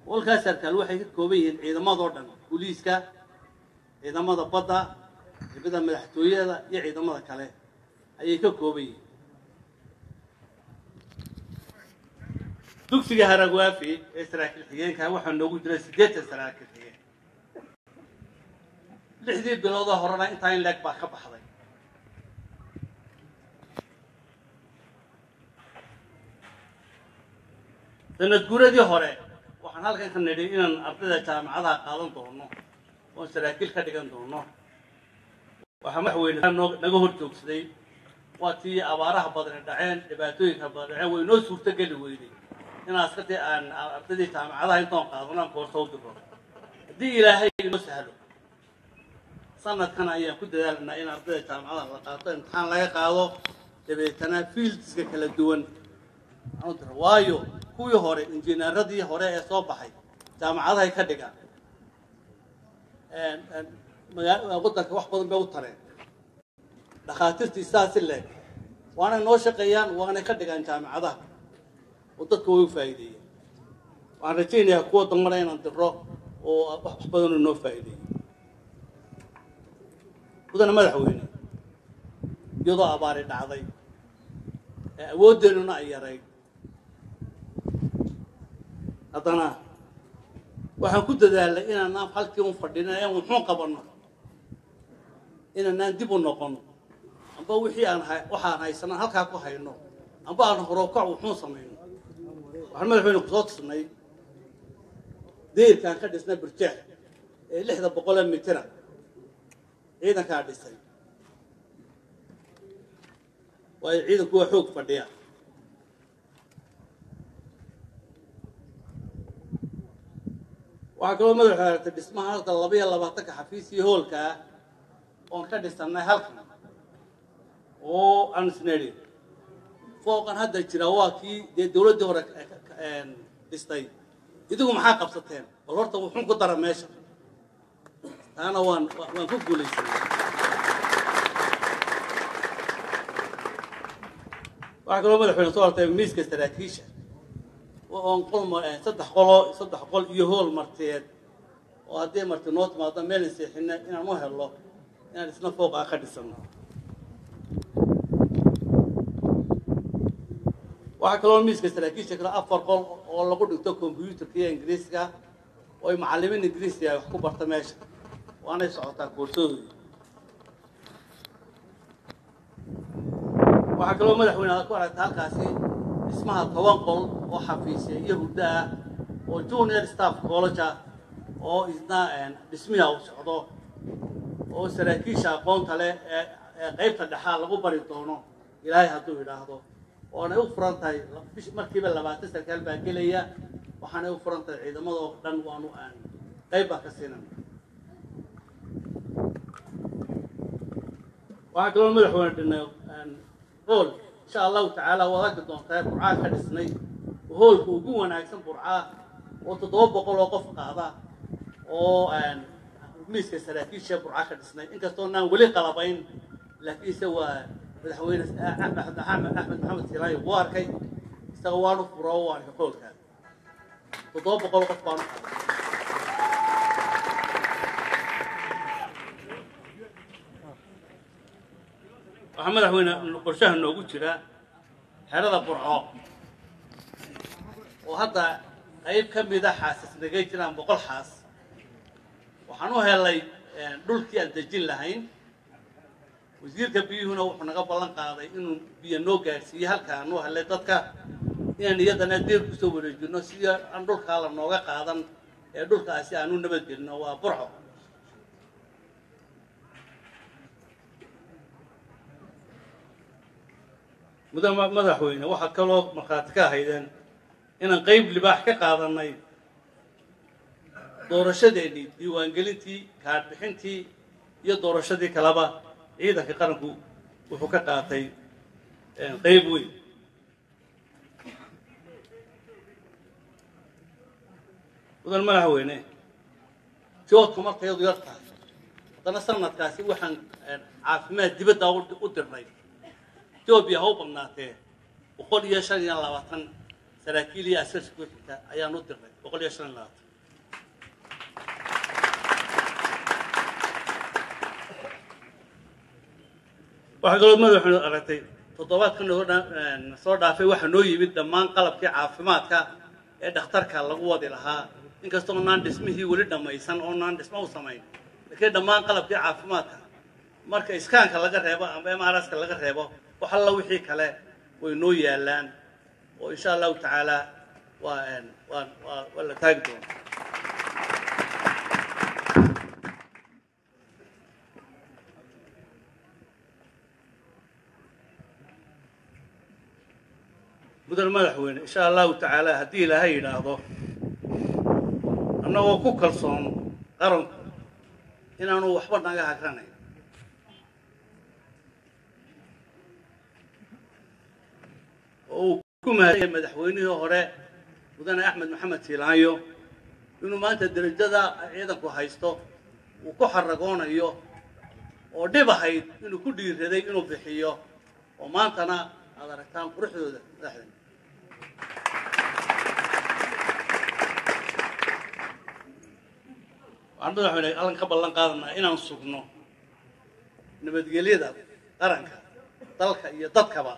والكا سركال وحي كوبيين إذا ما ضرنا بوليسكا إذا ما ضبطا يبدأ مدحتوية يا إذا ما ضكاله أي كوبيين دوكسي هرقوافي سراكيل حيان كان وحد النوغو جرى سديت سراكيل حيان لحديد بلوضة هرنا إنتين لك باخب حضي سند جوردي هراء وحنا لكن خندي إن أرتدى تام عذا قالون تورنو وسراكيل خديجان تورنو وحمحوين نجهود توكسدي واتي أبارة بدر الدعين لباتوي كبر الدعين وينوس ورتجل ويدي إن أسكتي أن أرتدى تام عذا ينطق قالون كورسود برا دي إلهي مسهل صنعت كنا إياه كده لأن إن أرتدى تام عذا لقاطع امتحان لا يقالوا تبيتنا فيلدز كلا دون عندنا وايو كوي هوري إنجنيرادي هوري إصابحي جامعة هاي كدقة قلت لك واحد بدن بوترين دخاترتي ساس اللي وأنا نوشقيان وأنا كدقة جامعة وضد كوي فايدي وأنا تيني أقوى تمرين عند الروح وواحد بدن إنه فايدي بدنا ملحويني يضع بارد عظيم ودلنا أي رأي أنا وأنا أقول لك أن أنا أقول لك أن أنا أقول لك أن أنا أقول لك أن أنا أقول لك أن أنا أقول لك أن أنا أقول لك أن أنا أقول لك أن أنا أقول لك أن أنا أقول لك أن أنا أقول لك أن أنا أقول لك أن وأنا أقول لك أن أنا أقول لك أن أنا أقول لك أن أنا أقول لك أن هذا الجراواتي دولة دستي يدوم حاقب ستين والورطة وحن قدر ماشي أنا وأنا أقول لك وأنا أقول لك أن صورتي ميسك استراتيجية وأنقل ما صدق قلوا صدق قل يهول مرتين وهذه مرتينات ما ضمن السيحنا إن الله الله إن السنة فوق آخر السنة وأكلوا ميسك سلاكي شكل أفر قل والله قلت تو كمبيوتر كي إنجليزي كا ومعلمين إنجليزي يحكوا برتماش وأنا سأعطى كورسوي وأكلوا ملحوين على كورة تاكاسي اسمها طوانقل وحفيسية يهودا وجونير ستاف كولجا أو إذنا بسميها وسعوده أو سراكيشة قوم تله غير تدحال غبري تونه إلهي هدوه لهذا وأنا أوفرنتاي مش مركب اللي بعتسر كلبة كلية وحنا أوفرنتاي إذا ما ضغطنا وانو أن غيبة كسينا وعقلون ملحونا دنا قول إن شاء الله تعالى وذاك الدكتور برعاء كان السنين وهو الكوجو أنا أحسن برعاء وتطوب وقول وقف هذا وأن مسك سلاكيش برعاء كان السنين إنك تقولنا ولي قلبين لكن سوى الحوير أحمد محمد سيراي واركي استغوانه برعاء وعن يقول كذا تطوب وقول وقف بانه محمد حوينا قرشاه النوغو جرا هذا برعاء وهذا قيب كميدا حاسس نجاي جران بقول حاس وحنو هلاي دولتي الدجين لهين وزير كبير هنا وحنا قبلنا قاضي إنه بينو جالسي هالكانو هلاي تذكر يعني يدنا دير كسب الرجل نسير أندور خالنا نوجا قاضن أندور كاسي أنو نبت جرنا وبرعاء madaxweyne waxa kale markaad ka haydeen inaan qayb libaax ka qaadanay doorashadeedii diwaan gelintii kaad bixintii iyo doorashadii kalaba ciidanka qaranku wuxuu ka qaatay qayb weyn madaxweyne joodku markay u yartahay hadana sanadkaasi waxaan caafimaad dibadda u dirnay Ethiopia open naate. Oqoliyashan ila labatan sarakiili asas ku xigta ayaa u dirnay 120 waxa galad madaxdu aragtay toddobaadkan soo dhaafay waxa noo yimid dhammaan qalabkii caafimaadka ee dhakhtarka lagu wadi lahaa inkastoo aan dhismihii wali dhamaysan oo aan dhismo u sameeyay laakiin dhammaan qalabkii caafimaadka marka iskaanka laga reebo ama MRI-ga laga reebo waxa la wixii kale way noo yaalaan oo insha Allah taala wala taagdo بدل ما لحوين إن شاء الله تعالى هدي له هاي نهضة أنا وكوك الصوم قرن هنا أنا وحبنا جاها كراني وكم هاي مدحويني هراء بدنا أحمد محمد سيلانيو إنه ما أنت الدرجة ذا عيدك وهايستو وكحر رجعنا يو ودي بهاي إنه كل دير هذا إنه بحياه وما أنت أنا هذا ركان قرحه ذحين عندنا حين ألان قبل ألان قادنا إنا نسقنا نبدي جليدا قرنك طلقة يضطك بقى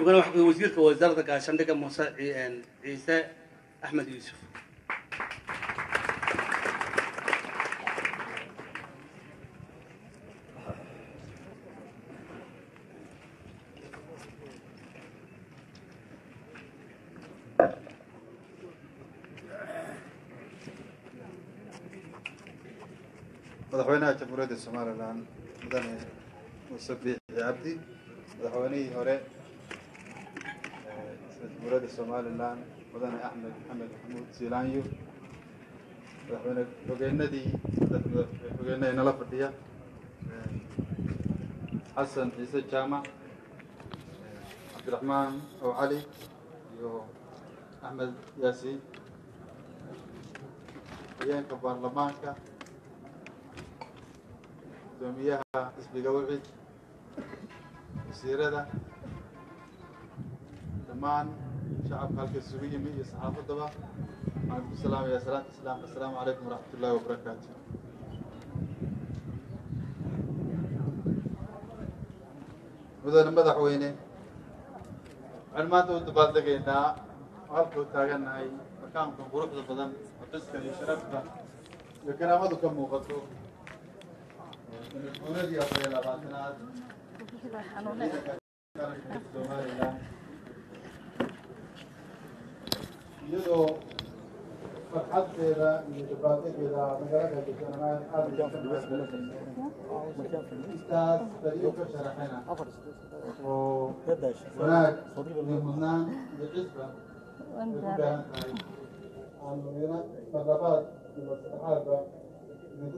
وكانوا حكوا وزيرك ووزارتك عشان ديك موسى عيسى أحمد يوسف مدحونا جمهورية الصومال الآن مدن مصبيح عبدي مدحوني هراء جمهورية الصومال الآن مدن أحمد محمود سيلانيو مدحونا فوقينا دي فوقينا هنا لفردية حسن عيسى جامع عبد الرحمن أو علي أحمد ياسين ويان كبارلمانكا دوميها اسبيغا وعيد وسيرة دمان شعب خلق السوية مية صحافة دبا وعليكم السلام يا سلام السلام عليكم ورحمة الله وبركاته مدن مدحويني علمات ودبات لقينا وحلقوا تاقنا هاي مكانكم غرفة بدن وقسكا يشرفها لكن عمدوا كم موقتوا ونادي أبويا لباتنا يدو فرحت إذا يدباتك إذا مجرد الجنة هذا جاف الناس استاذ فريق شرحنا هناك من لبنان بالعزبة والمدينة الرباط من الصحابة أنا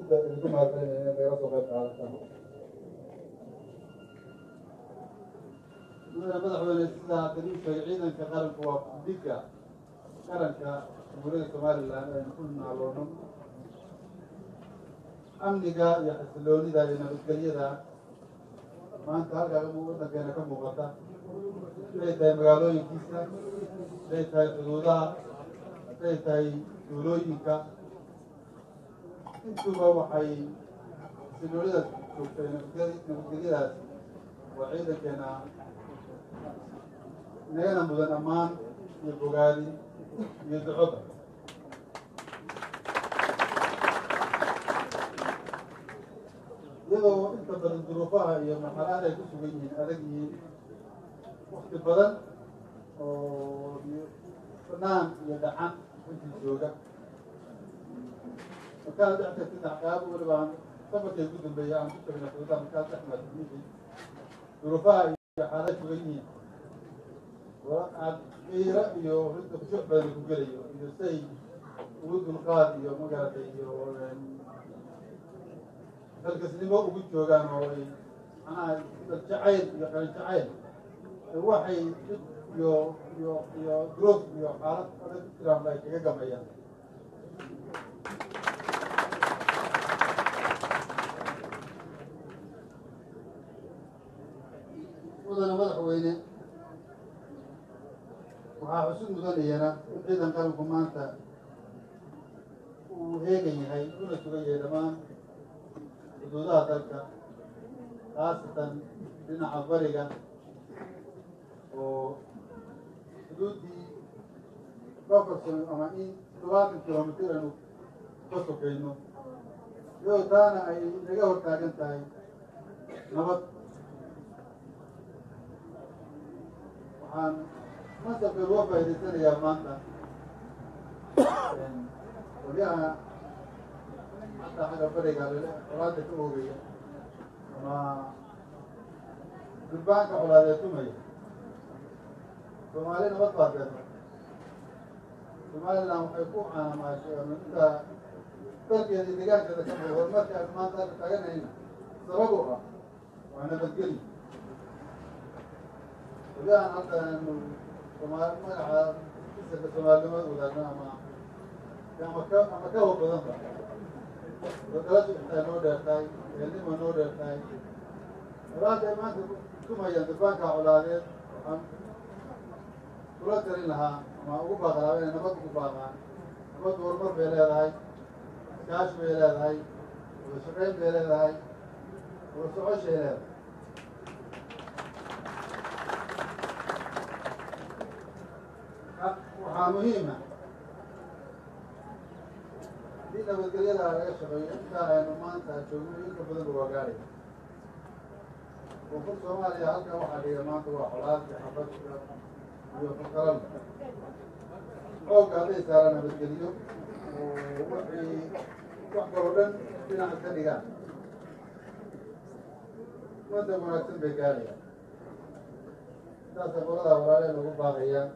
intuba waxay silulada joogteen nabadgelyadaas waa ciidankeena nagana mudan ammaan iyo bogaadi iyo ducoda iyadoo inta badan duruufaha iyo marxalada ay ku sugan yihiin adag yihiin waqti badan oo fanaan iyo dhacan intii jooga وكانت أعتقد أحقاب ولبعض ثبت يجود البيع عن كتب الأخوات مكانت أحمد بنيجي ورفاعي حالات مغنية وعاد أي رأي وردة شعب الكبير يسي ودن قاضي ومقاضي فالكسلمة وبيتوا كانوا أنا التعايد يقال التعايد الواحد يو دروس يو حالات ولا تكلم لا شيء كمية وذا نبض حوينه وحاسون مذني أنا إذا كانوا كمانتا وهيك هي ولا شوية لما دودا تركا خاصة لنا عبرية ودودي كفرسون أما إن 2 كيلومتر إنه كسوك إنه لو تانا أي رجعوا تاجن تاي نبض وحن مثل بالوفاء اللي ترى يا مانتا ويا حتى حاجة فريقة أولادك أوغية ما بالبانك أولادك أمي فمالين وطبع كذا فمالين لهم حيقوم أنا مع الشيء من إنت تركي هذه دقاء كذا كمي والمسي عثمان تاقينا هنا سببوها وأنا بتقلي ويا أنا حتى أنه فمالين مالحة تسكة فمالين وطبع ما كان مكاوه بذنبع وقالت إحنا نودر تاي يلي ما نودر تاي ولاد إيمان كم هي الدبانك أولادين وهم كلها ترين لها ما هو باغلا وين نبض باغلا نبض ورمر بيلا هاي كاش بيلا هاي وسكين بيلا هاي وسعش بيلا وها مهمة دينا بدري لها يشوي إنها نمان تشوي كبدل وقاري وكل سوالي هذا واحد يمان توا حلال يحبك ويفكرنا أو قاضي سارنا بدري ووحي وحقرنا دينا عسكريا ما تبغى تسمع قاري تسمع هذا ولا لو باقيا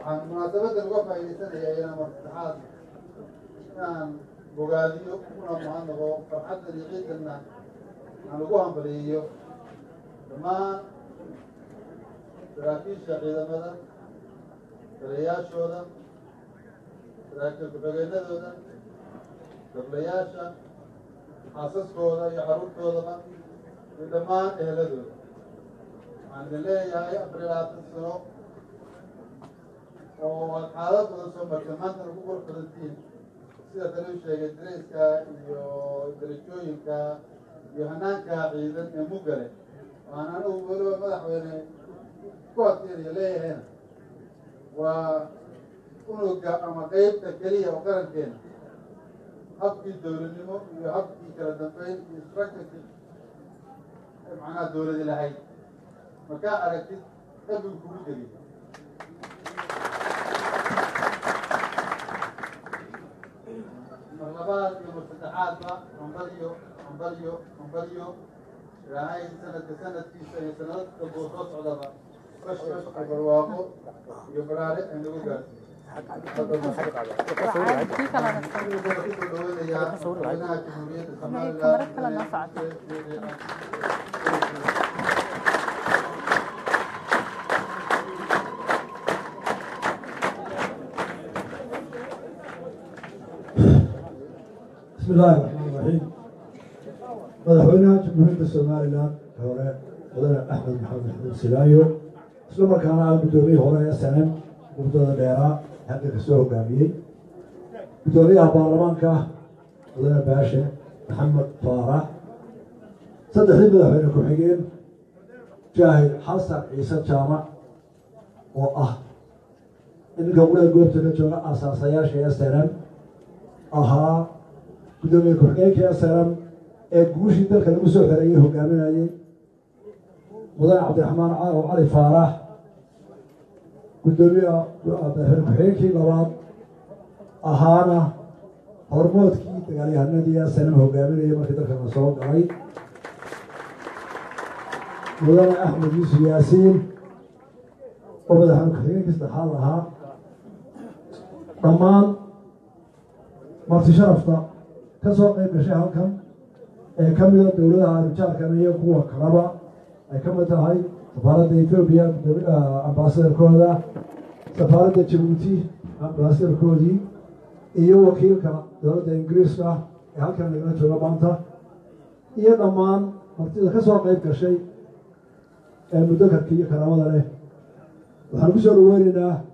وعن مناسبة الوفاة السنة هي مرتاحات كان بوجاديو كنا مهندقو فحتى لقيت لنا نلقوهم بريو كمان تراكيش شقيدة ماذا ترياش هذا تراكيش كبيرة هذا ترياشة حاسس هذا يحرق هذا كمان أهل هذا عندنا يا أبريل أتصلوا والحالات وصلنا كمان نلقو بالفلسطين سيدة تلوشة إدريسكا ودريشوينكا وحنانكا عيدان مقرة وأنا أقول لهم مدح ويني كواتير يليه هنا وكونوا أما قيب تكريه وقرن كينا حبكي الدولة النمو وحبكي كالدنفين يسركتك معنا الدولة دي لهي مكا أركت أبو الكبير مرغبات ومرتدحات أمبريو رأي سنة في سنة تبوخص على فش أبرواقو يبرار عنده قرص. بسم الله الرحمن الرحيم. مدحونا جمهورية الصوماليلاند هوري مدن أحمد محمد سلايو إسلا مركانا على قدومي هوري السنة ومدن ديرا حقق السوق قاميي قدوميها بارلمانكا مدن باشا محمد فارح صدحين مدحونا كوحيين جاهد حسن عيسى جامع وأه إنك أولا قوبتنا جوغا أساسياشي السنة أها قدومي كوحيين السلام أقولش إنت الكلام سوء فريه وكامل هذه وضع عبد الرحمن علي فارح قدومي كوحيين لبعض أهانا هرموت كي تقالي هندية السلام هو كامل هي ما كتر كنا صوت علي وضع أحمد يوسف ياسين وبدأ هنخليه بس دخل لها طمان مرسي شرفته كسوق بشيء هالكم كم يوم تقولون على رجال كم يوم قوة كربا كم تهاي سفارة إثيوبيا أمباسادر كودا سفارة جيبوتي أمباسادر كودي إيو وكيل كنا دولة إنجليز كا هالكم لقينا جواب عنده إيه طمان مرتي كسوق بشيء المدة كتير كربا له وحنقول ويننا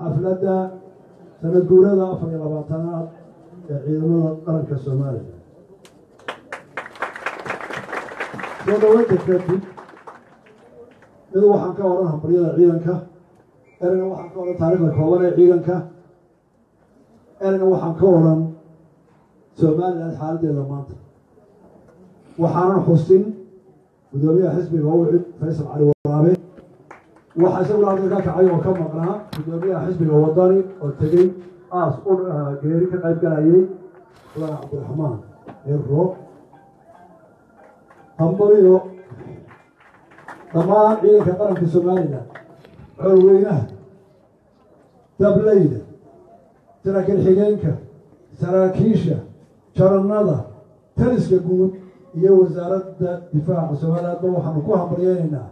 حفلة سنة جورنا في لبنان عيدنا قرن كالسومالي. هذا وين تكتب؟ هذا واحد كورنا بريد عيدنا. أنا واحد كورنا تاريخنا كورنا عيدنا. أنا واحد كورنا سومالي الحالة لبنان. وحنا حسين ودولي حسبي ووعد فيصل علي ورابي. وحسب العدد كعيون كم مقنعة ودولي حسبي ووطني والتجي. أصور جيري كقلب جايي لا عبد الرحمن الرو هم بريو طبعا إيه كقرن في سماينا عروينا تبليد ترك الحجينك سراكيشة شرناضة ترس يقول هي وزارة دفاع سماينا دوحة مكوها بريانا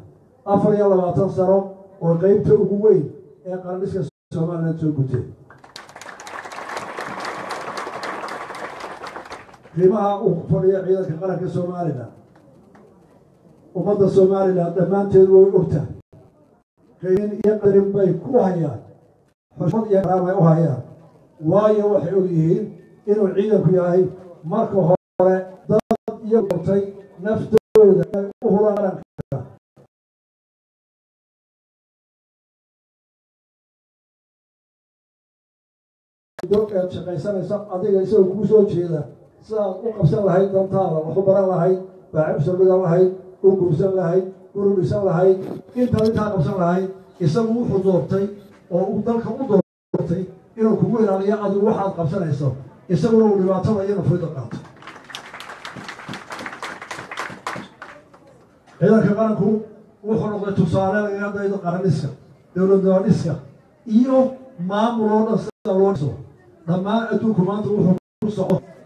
أفري الله ما تنصروا وقيمته قوي إيه قرن لسه سماينا تقولتين لماذا أخفرية عيدك القرق الصومالي ومضى الصومالي لأدمان تدوي أهتا كين يقرم بيك أهيا حشود يقرام أهيا واي وحيوليهين إنو العيدك ياهي ماركو هوري ضد يقرطي نفس دولة أهران دوك أتشقيسان يساق عديك يساق كوسو جيدا وقفصل لهاي دانتالا وخبران لهاي باعبسل بقال لهاي وقفصل لهاي ورقصل لهاي انتا قفصل لهاي يسمو حضورتي وقدالك حضورتي إنو كبير عليا عدو واحد قفصل لهاي يسمو لو لباطل أيانا فريد القاط إذا كباركو وخلق لتصالي لغاية إذا قرنسك دولة دولانسك إيو ما مرونا سلوانسو لما أدو كمان تروحو مصعو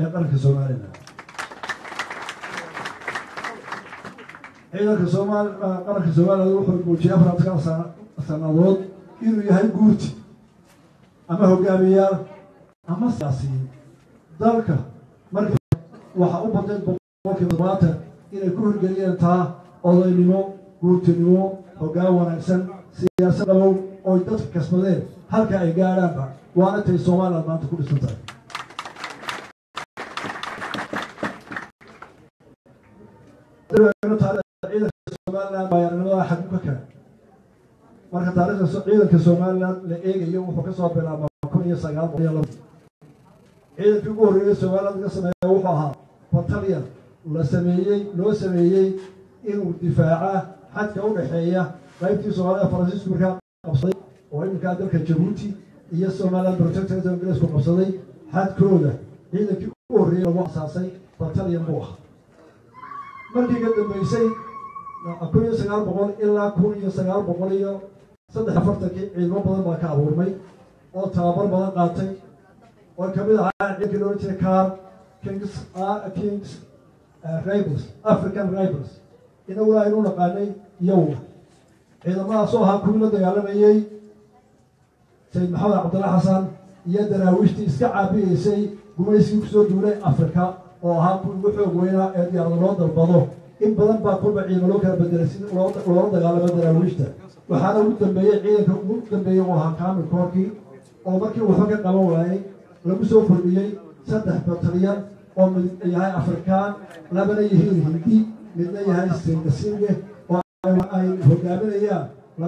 عيدك الصومالي عيدك الصومالي قرن الصومالي هذا وحول بوجيه فرنسا سنادود إنه يهاي قوت أما هو جابيار أما سياسي ذلك مركب وحأوبدت بوكب باته إنه كل جليل تا الله ينمو قوت ينمو هو جاونا إنسان سياسة لو أيدت كسمده هل كأيجارا وأنا تي الصومالي ما تقول سنتاي عيدك الصومالي بايرنوها حقوقك مركز تاريخ عيدك الصومالي لأي يوم فكسر بلا مكونية سجال بيلا عيدك يقول عيدك الصومالي قسمه وحها بطليا ولا سمية لو سمية إنه دفاعه حتى كون حية غيبتي الصومالي فرنسيس مركز قبصي وإن كان ذلك جيبوتي هي الصومالي بروتكت هذا الجلسة قبصي حتى كونه عيدك يقول عيدك وحساسي بطليا موح مركي قدم بيسي أكوني سجار بقول إلا كوني سجار بقول يا صدق حفرتك علم بدل ما كابور مي أو تعبر بدل قاتي أو كمية عن يكلون تكار كينجز كينجز رايبلز أفريكان رايبلز إن ولا إنه لقاني يوم إذا ما صوها كل ديالنا يي سيد محمد عبد الله حسن يدرى وشتي سكعبي سي قميص يكسر دولة أفريقيا وهاكون وحوق وينا أدي على الوضع البضو إن بدل باكون بعيد ملوك البدرسين الوضع على بدر ويشته وحنا ودنا بيع عينك ودنا بيع وهاكام الكوركي أو ما كيو حاجة قالوا لي لما سووا فربيع سدح بطريان أو من يهاي أفريقيا لا بنا يهيل هندي من يهاي السنجة وعاي هجابنا يا لا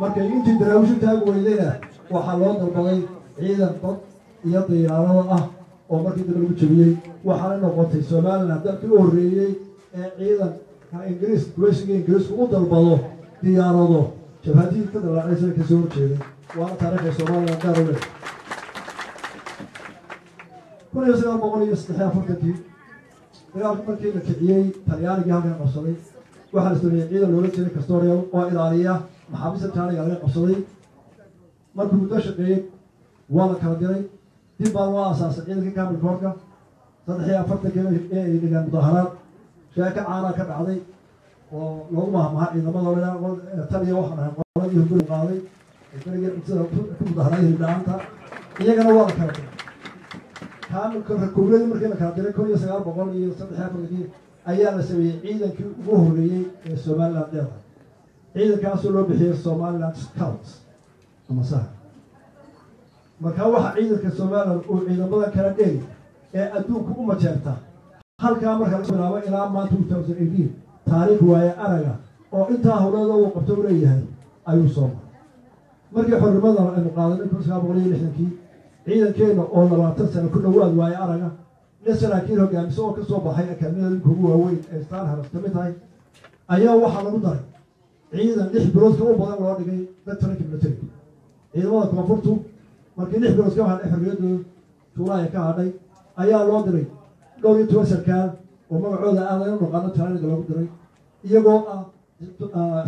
marka intii daraasho taag weydayna waxa loo dalbay ciidan dad iyo diyaarado ah oo markii dib loo jabiyay waxaana noqotay Soomaaliland dadkii u horeeyay ee ciidan ha Ingiriis duwaysiga Ingiriis u dalbado diyaarado jabhadii ka dalacaysa ka soo jeeday waa taariikhda Soomaaliland darbe kuna soo noqonay islaha furkadii dagaalka markii la kiciyay Talyaaniga halka qabsaday waxa la sameeyay ciidan loola jeeday Castorial oo ilaaliya محافظة تاني على قصدي مركب مدرش قريب ولا كهدري دي بالوا أساس إذا كان بالفرقة تضحية فرقة كمان إذا كان مظاهرات شاك عارك بعضي ولو ما إذا ما ضرنا تاني واحد قاضي يقول قاضي يقول يصير مظاهرات يدعمها إذا كان ولا كهدري كان كوري مركب كهدري كوري سيار بقول يصدحية فرقة أيام السبيع إذا كان مهري السمان لا ده إذا كان سلوب هي الصوماليات سكوتس المساحة مكاوح إذا كان الصوماليات وإذا بدأ كردي أدوك أمة جرتا هل كان مركز سلوى إلى ما توتر سعيدين تاريخ ويا أرجع أو أنت هؤلاء وقفتوا ليه أيو صوم مركز حر مدر المقاضي كل سبب غني لحنكي إذا كان أول ما تنسى كل واحد ويا أرجع نسر أكيد كان سوق الصوب هي كمل الكبوة وين استانها رستمتها أيها واحد مدر إذا نحن بروز كم بدل الواحد جاي نترك بنترك إذا ما كمفرتو مركين نحن بروز كم هالحريات تورا يكاهدي أيها الواحد لو يتوسع كان وما بعوض هذا يوم رقنا تراني قلوب دري يجوا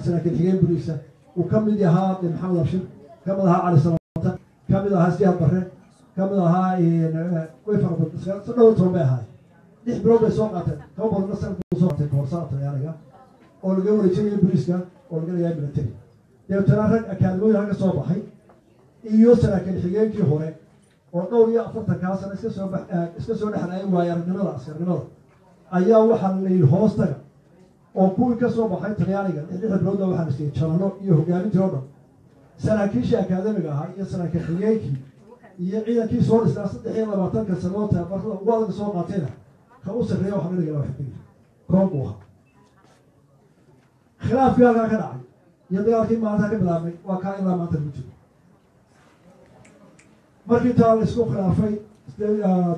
سنة كتير بريسة وكم لها محمد أبشر كم لها على سلامته كم لها سياح بره كم لها كيف ربط السكان سنوات ربعها نحن بروز سوقته كم بدل نسأل سوقته كورساته يا رجال أولجوا لشيء بريسة ولكن يجب ان تتعلم ان تتعلم ان تتعلم ان تتعلم ان تتعلم ان تتعلم ان تتعلم ان تتعلم ان تتعلم ان تتعلم ان تتعلم ان تتعلم ان تتعلم ان تتعلم ان تتعلم ان تتعلم ان تتعلم ان تتعلم ان تتعلم ان تتعلم ان تتعلم خلاف يا كذا يدير في ما ذاك بلامي وكائن لا ما تربيه مركز تالسكو خلافي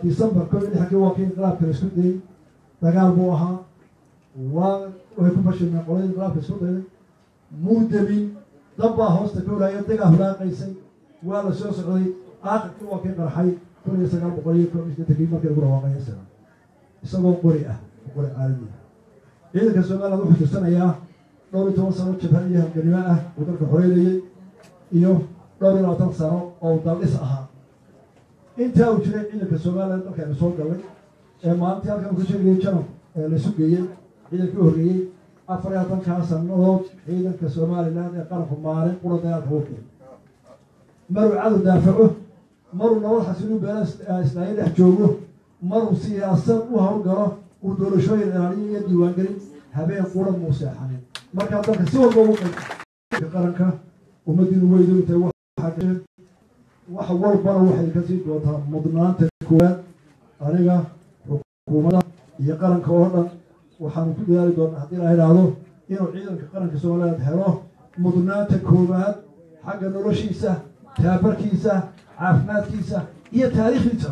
ديسمبر كل حكي وكين خلاف كريسكو دي تجار بوها وهيكون بشرنا قليل خلاف كريسكو دي مودبي دبا هوست كورا يدير أهلا قيسي ولا شو سقلي آخر كل وكين رحي كل يسقى بقليل كل مش تكلم كل برا وقيا سنا سبب قرية قرية عالمية إذا كسرنا لو حكي سنة يا دوري توصلوا تشبهني هم جماعة وترك حريري إيوه دوري لا تنصروا أو تلصقها أنت أوجري إنك السؤال أنت كان سؤال قوي ما أنت أكمل كل شيء يجنب لسقيه إذا كوريه أفراد كاسن نوض إذا كسؤال لنا يقرف مارين ولا ضياع حوكي مروا عدو دافعه مروا نور حسنوا بلاس إسرائيل يحجوه مروا سياسة وهم جرا ودور شوي الإيرانيين يديوان قريب هبين قرب موسى حنين marka dadka soo booqan qaranka umadina way doontaa waxa walba waxay ka sii dootaa mudnaanta koowaad ariga hukuumadda iyo qaranka oo dhan waxaan ku diyaar doonaa haddii la helaado inuu ciidanka qaranka Soomaaliyeed helo mudnaanta koowaad xagga noloshiisa taabarkiisa caafimaadkiisa iyo taariikhdiisa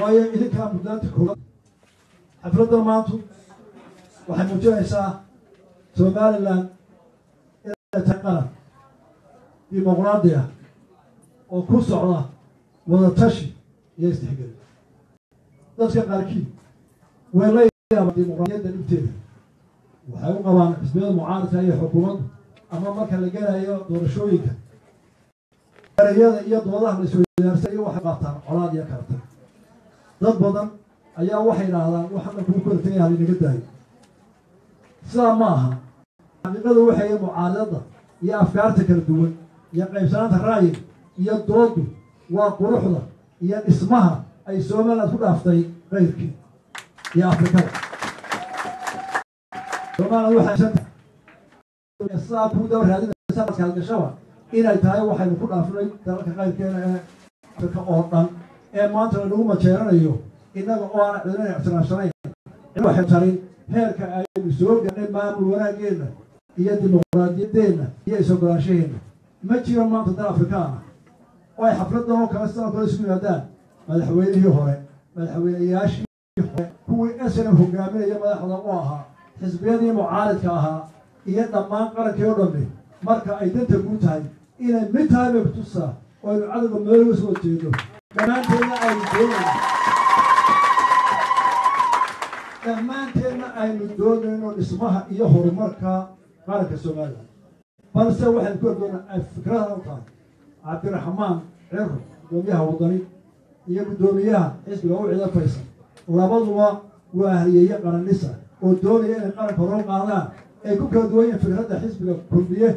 waayo ilka mudnaanta koowaad أفراد الماتو وحموتوا إساء سوبال الله إلى تقرأ ديمقراطية أو كسرة ولا تشي يستحقر نفس القاركي ولا يا ديمقراطية دليل وحيو قوانين اسمها المعارضة هي حكومة أما ما كان لقينا هي دور شويك الرياضة هي والله من السويدارسية وحقاتها عراضية كارتها ضد بدن أيها وحينا هذا وحنا كل تاني هذه نقدها سامها هذا وحي معارضة يا أفكارتك الدول يا قيمسانات الرأي يا الضوض وقروحها يا اسمها أي سوما لا تقول أفتي غيرك يا أفكار سوما لا وحي شتى الصعب هو دور هذه السنة كهذا شوا إلى التاي وحي نقول أفتي ترى غيرك كأوطان ما ترى لهم شيئا اليوم إنما أنا أعترف صراحة إنه حتى هيركا أي مسؤول عن المعامل وراجينا هي ديمقراطيتنا هي سقراطينا ما تشير ما تدار أفريقيا ويحفلت له كأسرة كل اسم هذا ملحويني هو ملحويني ياش هو أسلم فقامين يا ملحوظواها حزبيني معارض كها هي دماغ قرك يومي مركا أيدين تقولها إلى متى بتوصل والعدد ملوس وتجده كمان تلا أيدين dhammaanteedna aynu doonayno dhismaha iyo horumarka qaranka Soomaaliya balse waxaan ku doonaa fikradaha u tahay Cabdiraxmaan Cirro gudoomiyaha wadani iyo gudoomiyaha xisbiga u cida Faysal labaduba waa ahliye qaranisa oo doonaya inay qaranka hor u qaadaan ay ku kala duwan yihiin fikradda xisbiga kulmiye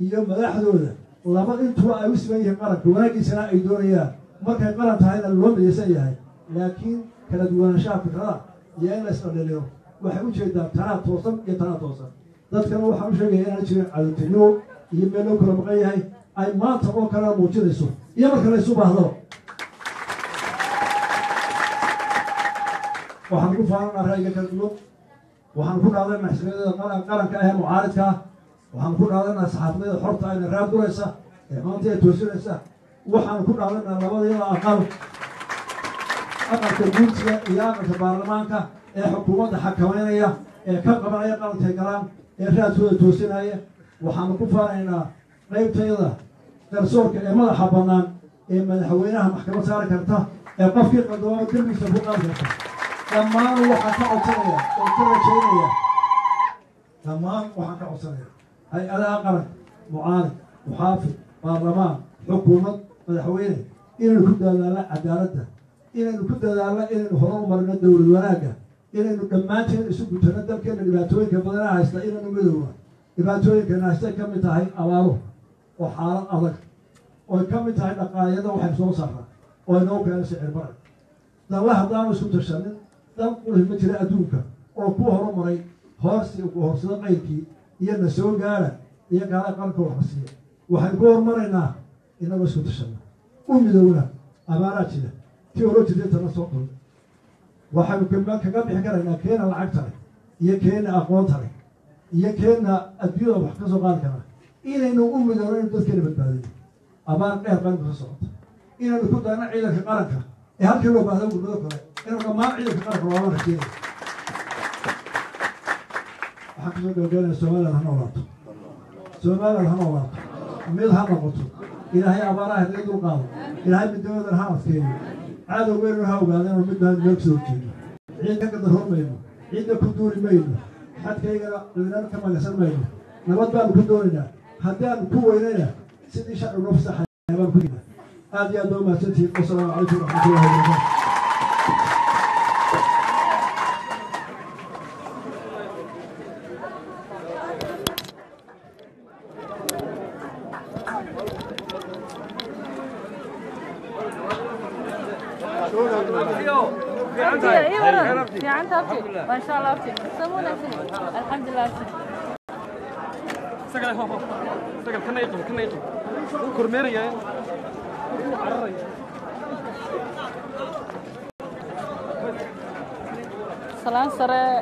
iyo madaxdooda laba intuba ay u siman yihiin qaranka wanaagiisana ay doonayaan markay qaran tahayna loo midaysan yahay laakiin kala duwanaanshaha fikradaha يا ناس اللي وحوش هذا ترى توصل يترى توصل ذات كانوا وحوش هذا شيء على التنو يملوا كلام غير هاي أي ما تقول كلام موجود يسوع يا ما كلام يسوع هذا وحنقول فعلا رأيك كله وحنقول هذا محسن هذا قرن كأهل معارضة وحنقول هذا ناس حاطين حرطة إن راب ورسا ما تيجي توصل رسا وحنقول هذا نبغى يلا أقل أقرب جنسية إياه في البرلمان كا الحكومة حكمنا إياه كم قبل إياه قالوا تكلام إياه شو توصينا إياه وحنقول فعلنا غير تيلا ترسوك إما حبنا إما حويناها محكمة صار كرتها قف في قدوم كل مسبوقنا تمام وحكى أصلية وكل شيء تمام وحكى أصلية هاي على أقرب معارض محافظ برلمان حكومة الحويني إلى كده لا عدالته إلى نكتة على إلى نهران مرنا الدور الوراقة إلى نكماتين سوق تندم كنا نباتوين كبدنا عسلا إلى نمدوها نباتوين كنا عسلا كم تاعي أواره وحارة أضك وكم تاعي نقايده وحبسون صحرا ونوك على سعر برد الله دانو سوق تشنن دم كله مثل أدوكا وكوه رمري هرسي وهرسي قيكي ينسون قارة يقارا قاركو حسيه وحنقول مرنا إنما سوق تشنن ومدونا أماراتنا تيوريتي دي تنصقون waxay ku ma kaga bixi karayna keenna lacagta iyo keenna aqoonta iyo keenna adduunka wax ka soo qaad kara inaynu u midooreen dadkeenna badbaadin abaan dheer baan ku socdo inaynu ku daana ciidanka qaranka ee halkii loo baahan gudbada kale inaynu ma ciidanka qaranka loo rakiin xaqna doonayna Soomaaliya hana walato Soomaaliya hana walato mid hana qoto ilaahay abaaraha dad u qaado ilaahay midoodan ha waskeen هذا وين رهاو قاعدين ومدنا نكسر وجهنا عيد كده هرمينا عيد كدور مينا حتى يجرا لنا كمان يصير مينا نبضنا كدورنا هذا القوة لنا سيدي شعر نفسه حيوان كنا هذه دوما سيدي الأسرة عليكم ورحمة الله وبركاته ما شاء الله أبتي سمونا الحمد لله أبتي سجل خوف سجل كنا يطلب كرميريا سلام سراء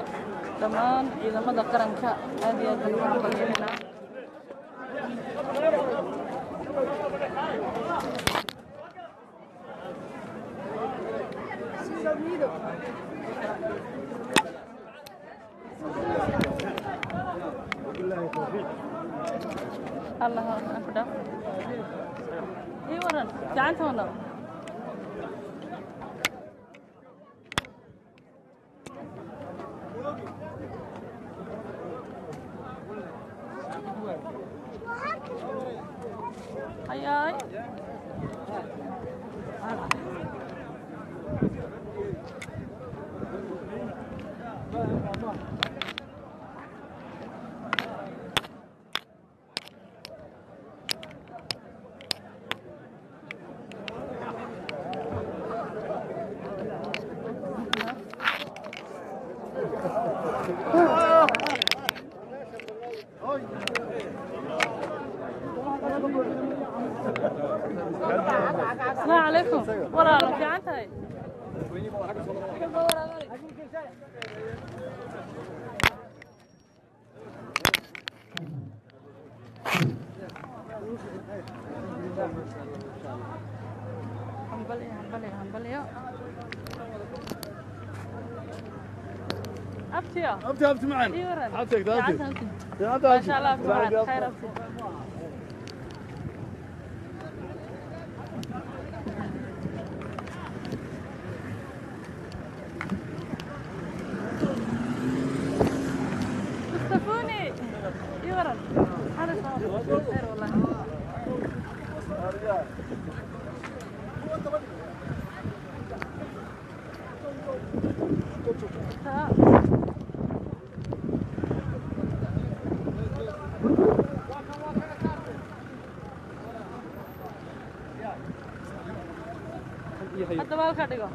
تمام إذا ما ذكرنا هذه الدنيا الله أكبر. إيه ورن تعال هنا. هيا. Volley up. أبتي أبتي أبتي معنا. أبتيك أبتي. ما شاء الله أبتي معنا خير أبتي. مصطفوني يغرب. أنا صار خير والله. هذا بالكاديكو.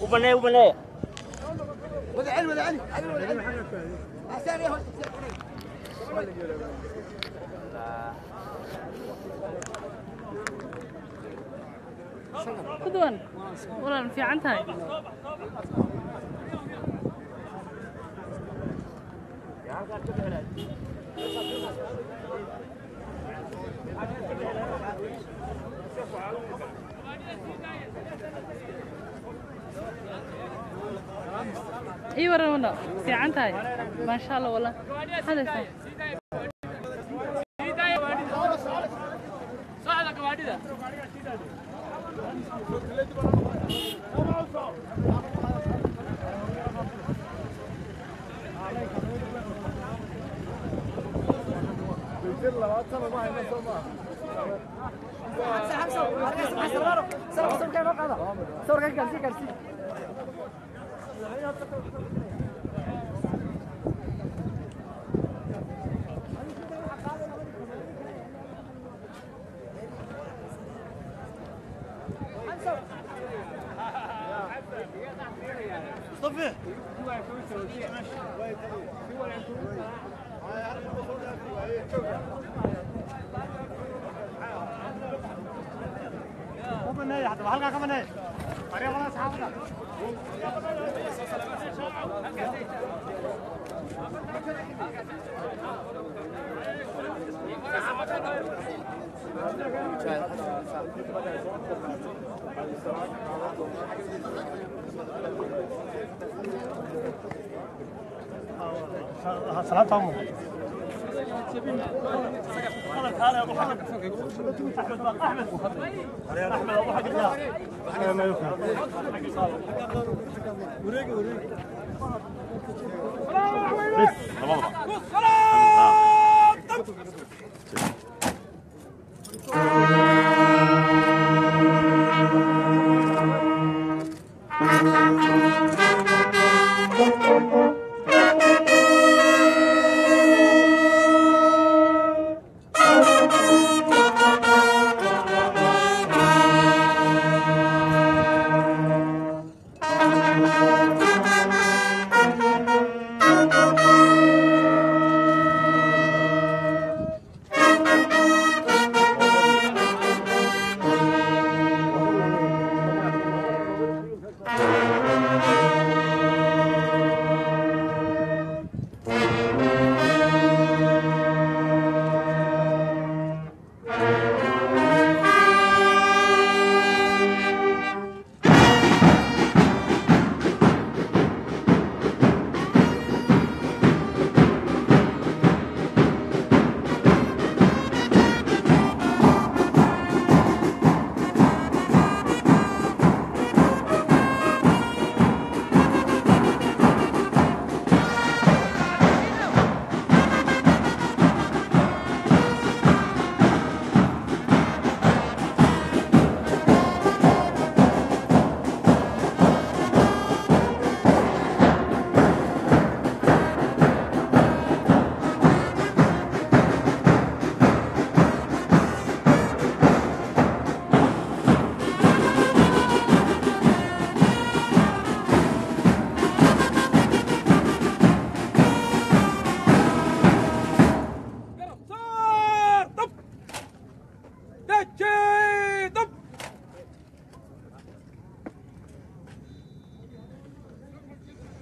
وبناء وبناء ولا علم ولا علم عشان ياخذ خذون ولا في عندها ايوه رونا في عنتاي ما شاء الله والله هذا صح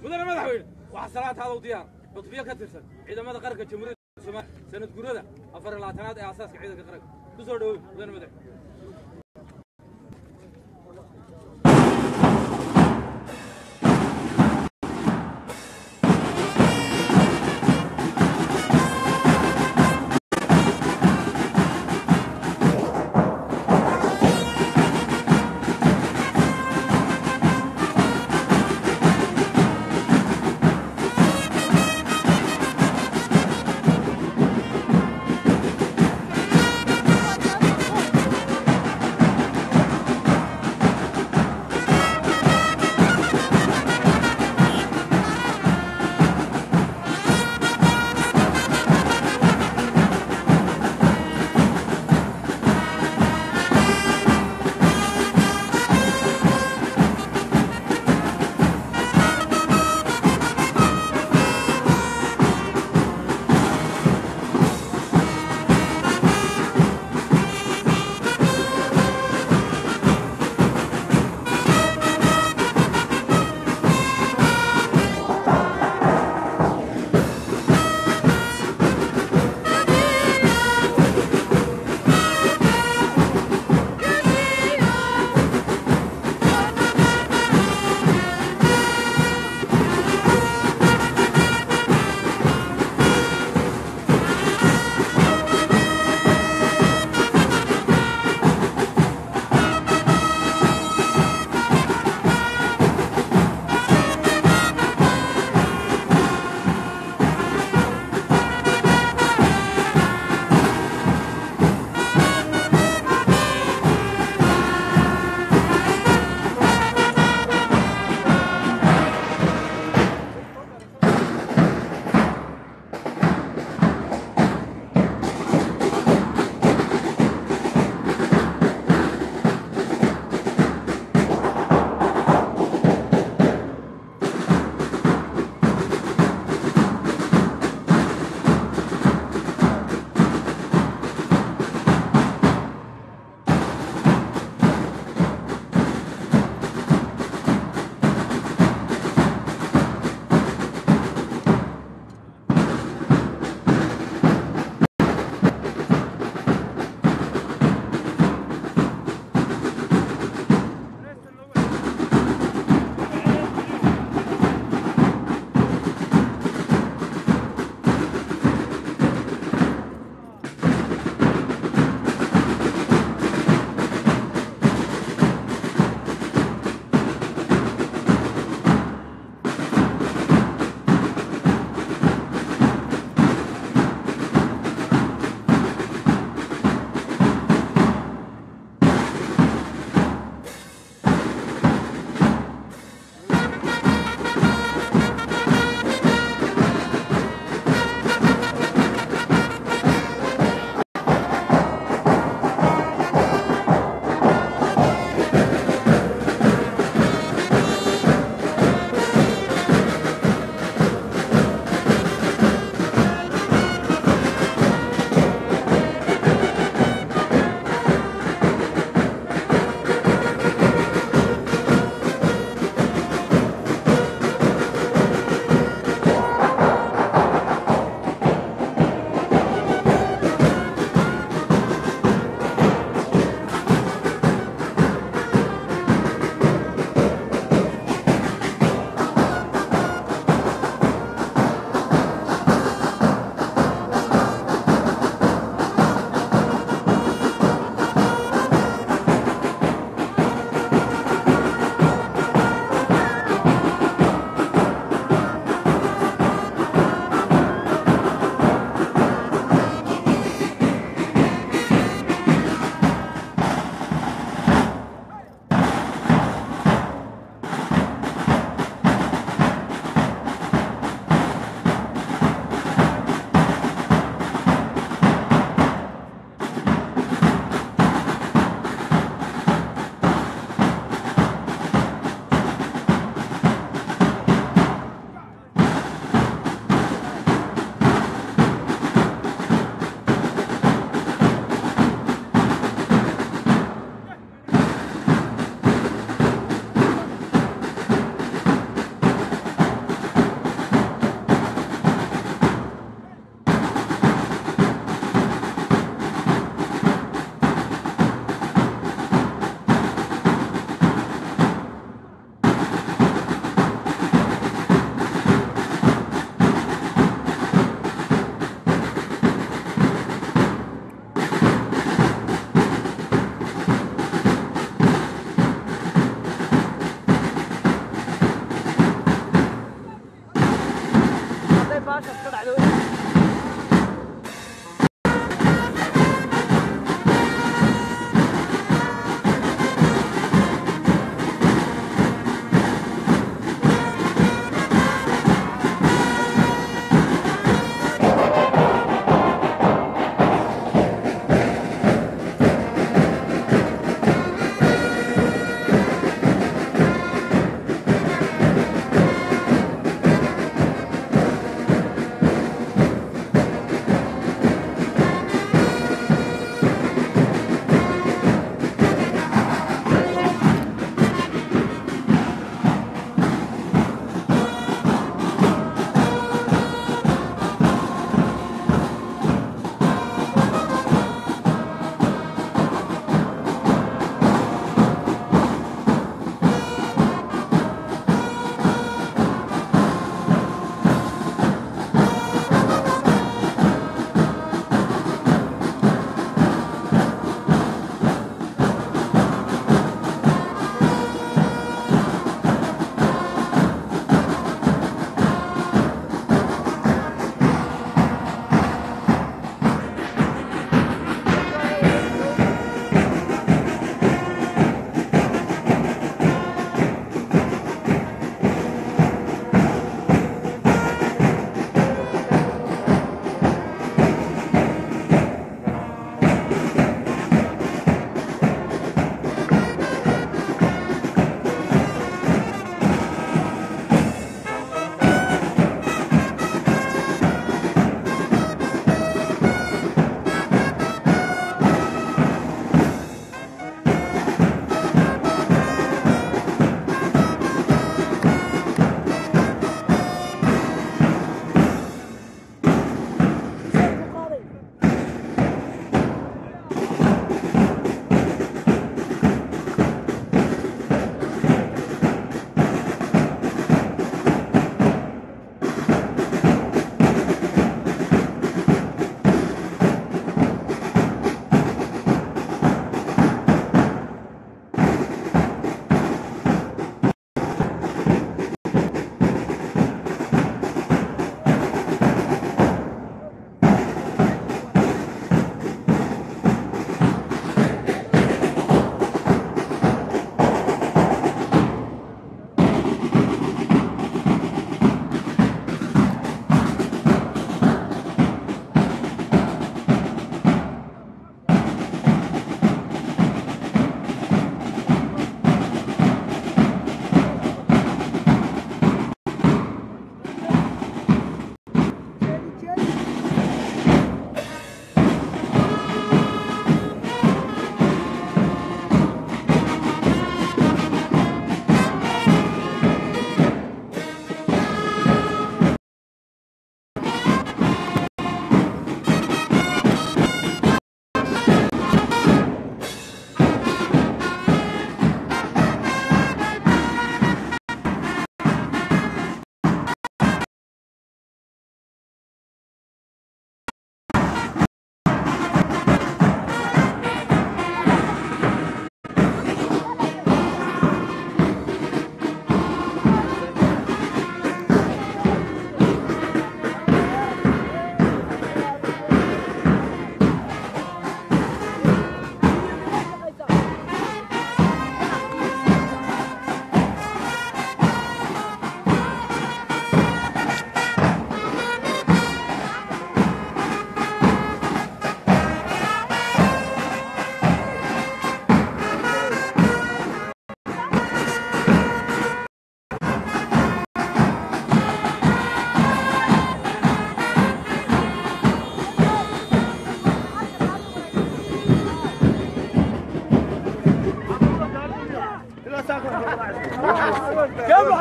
مدن مدحوين وحصلات هذا وديار بطبيعة كثيرة إذا ماذا قرق الجمهورية السماء سنة جرودة أفر العتنات أساس عيدك قرق تزودوا مدن مدح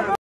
كم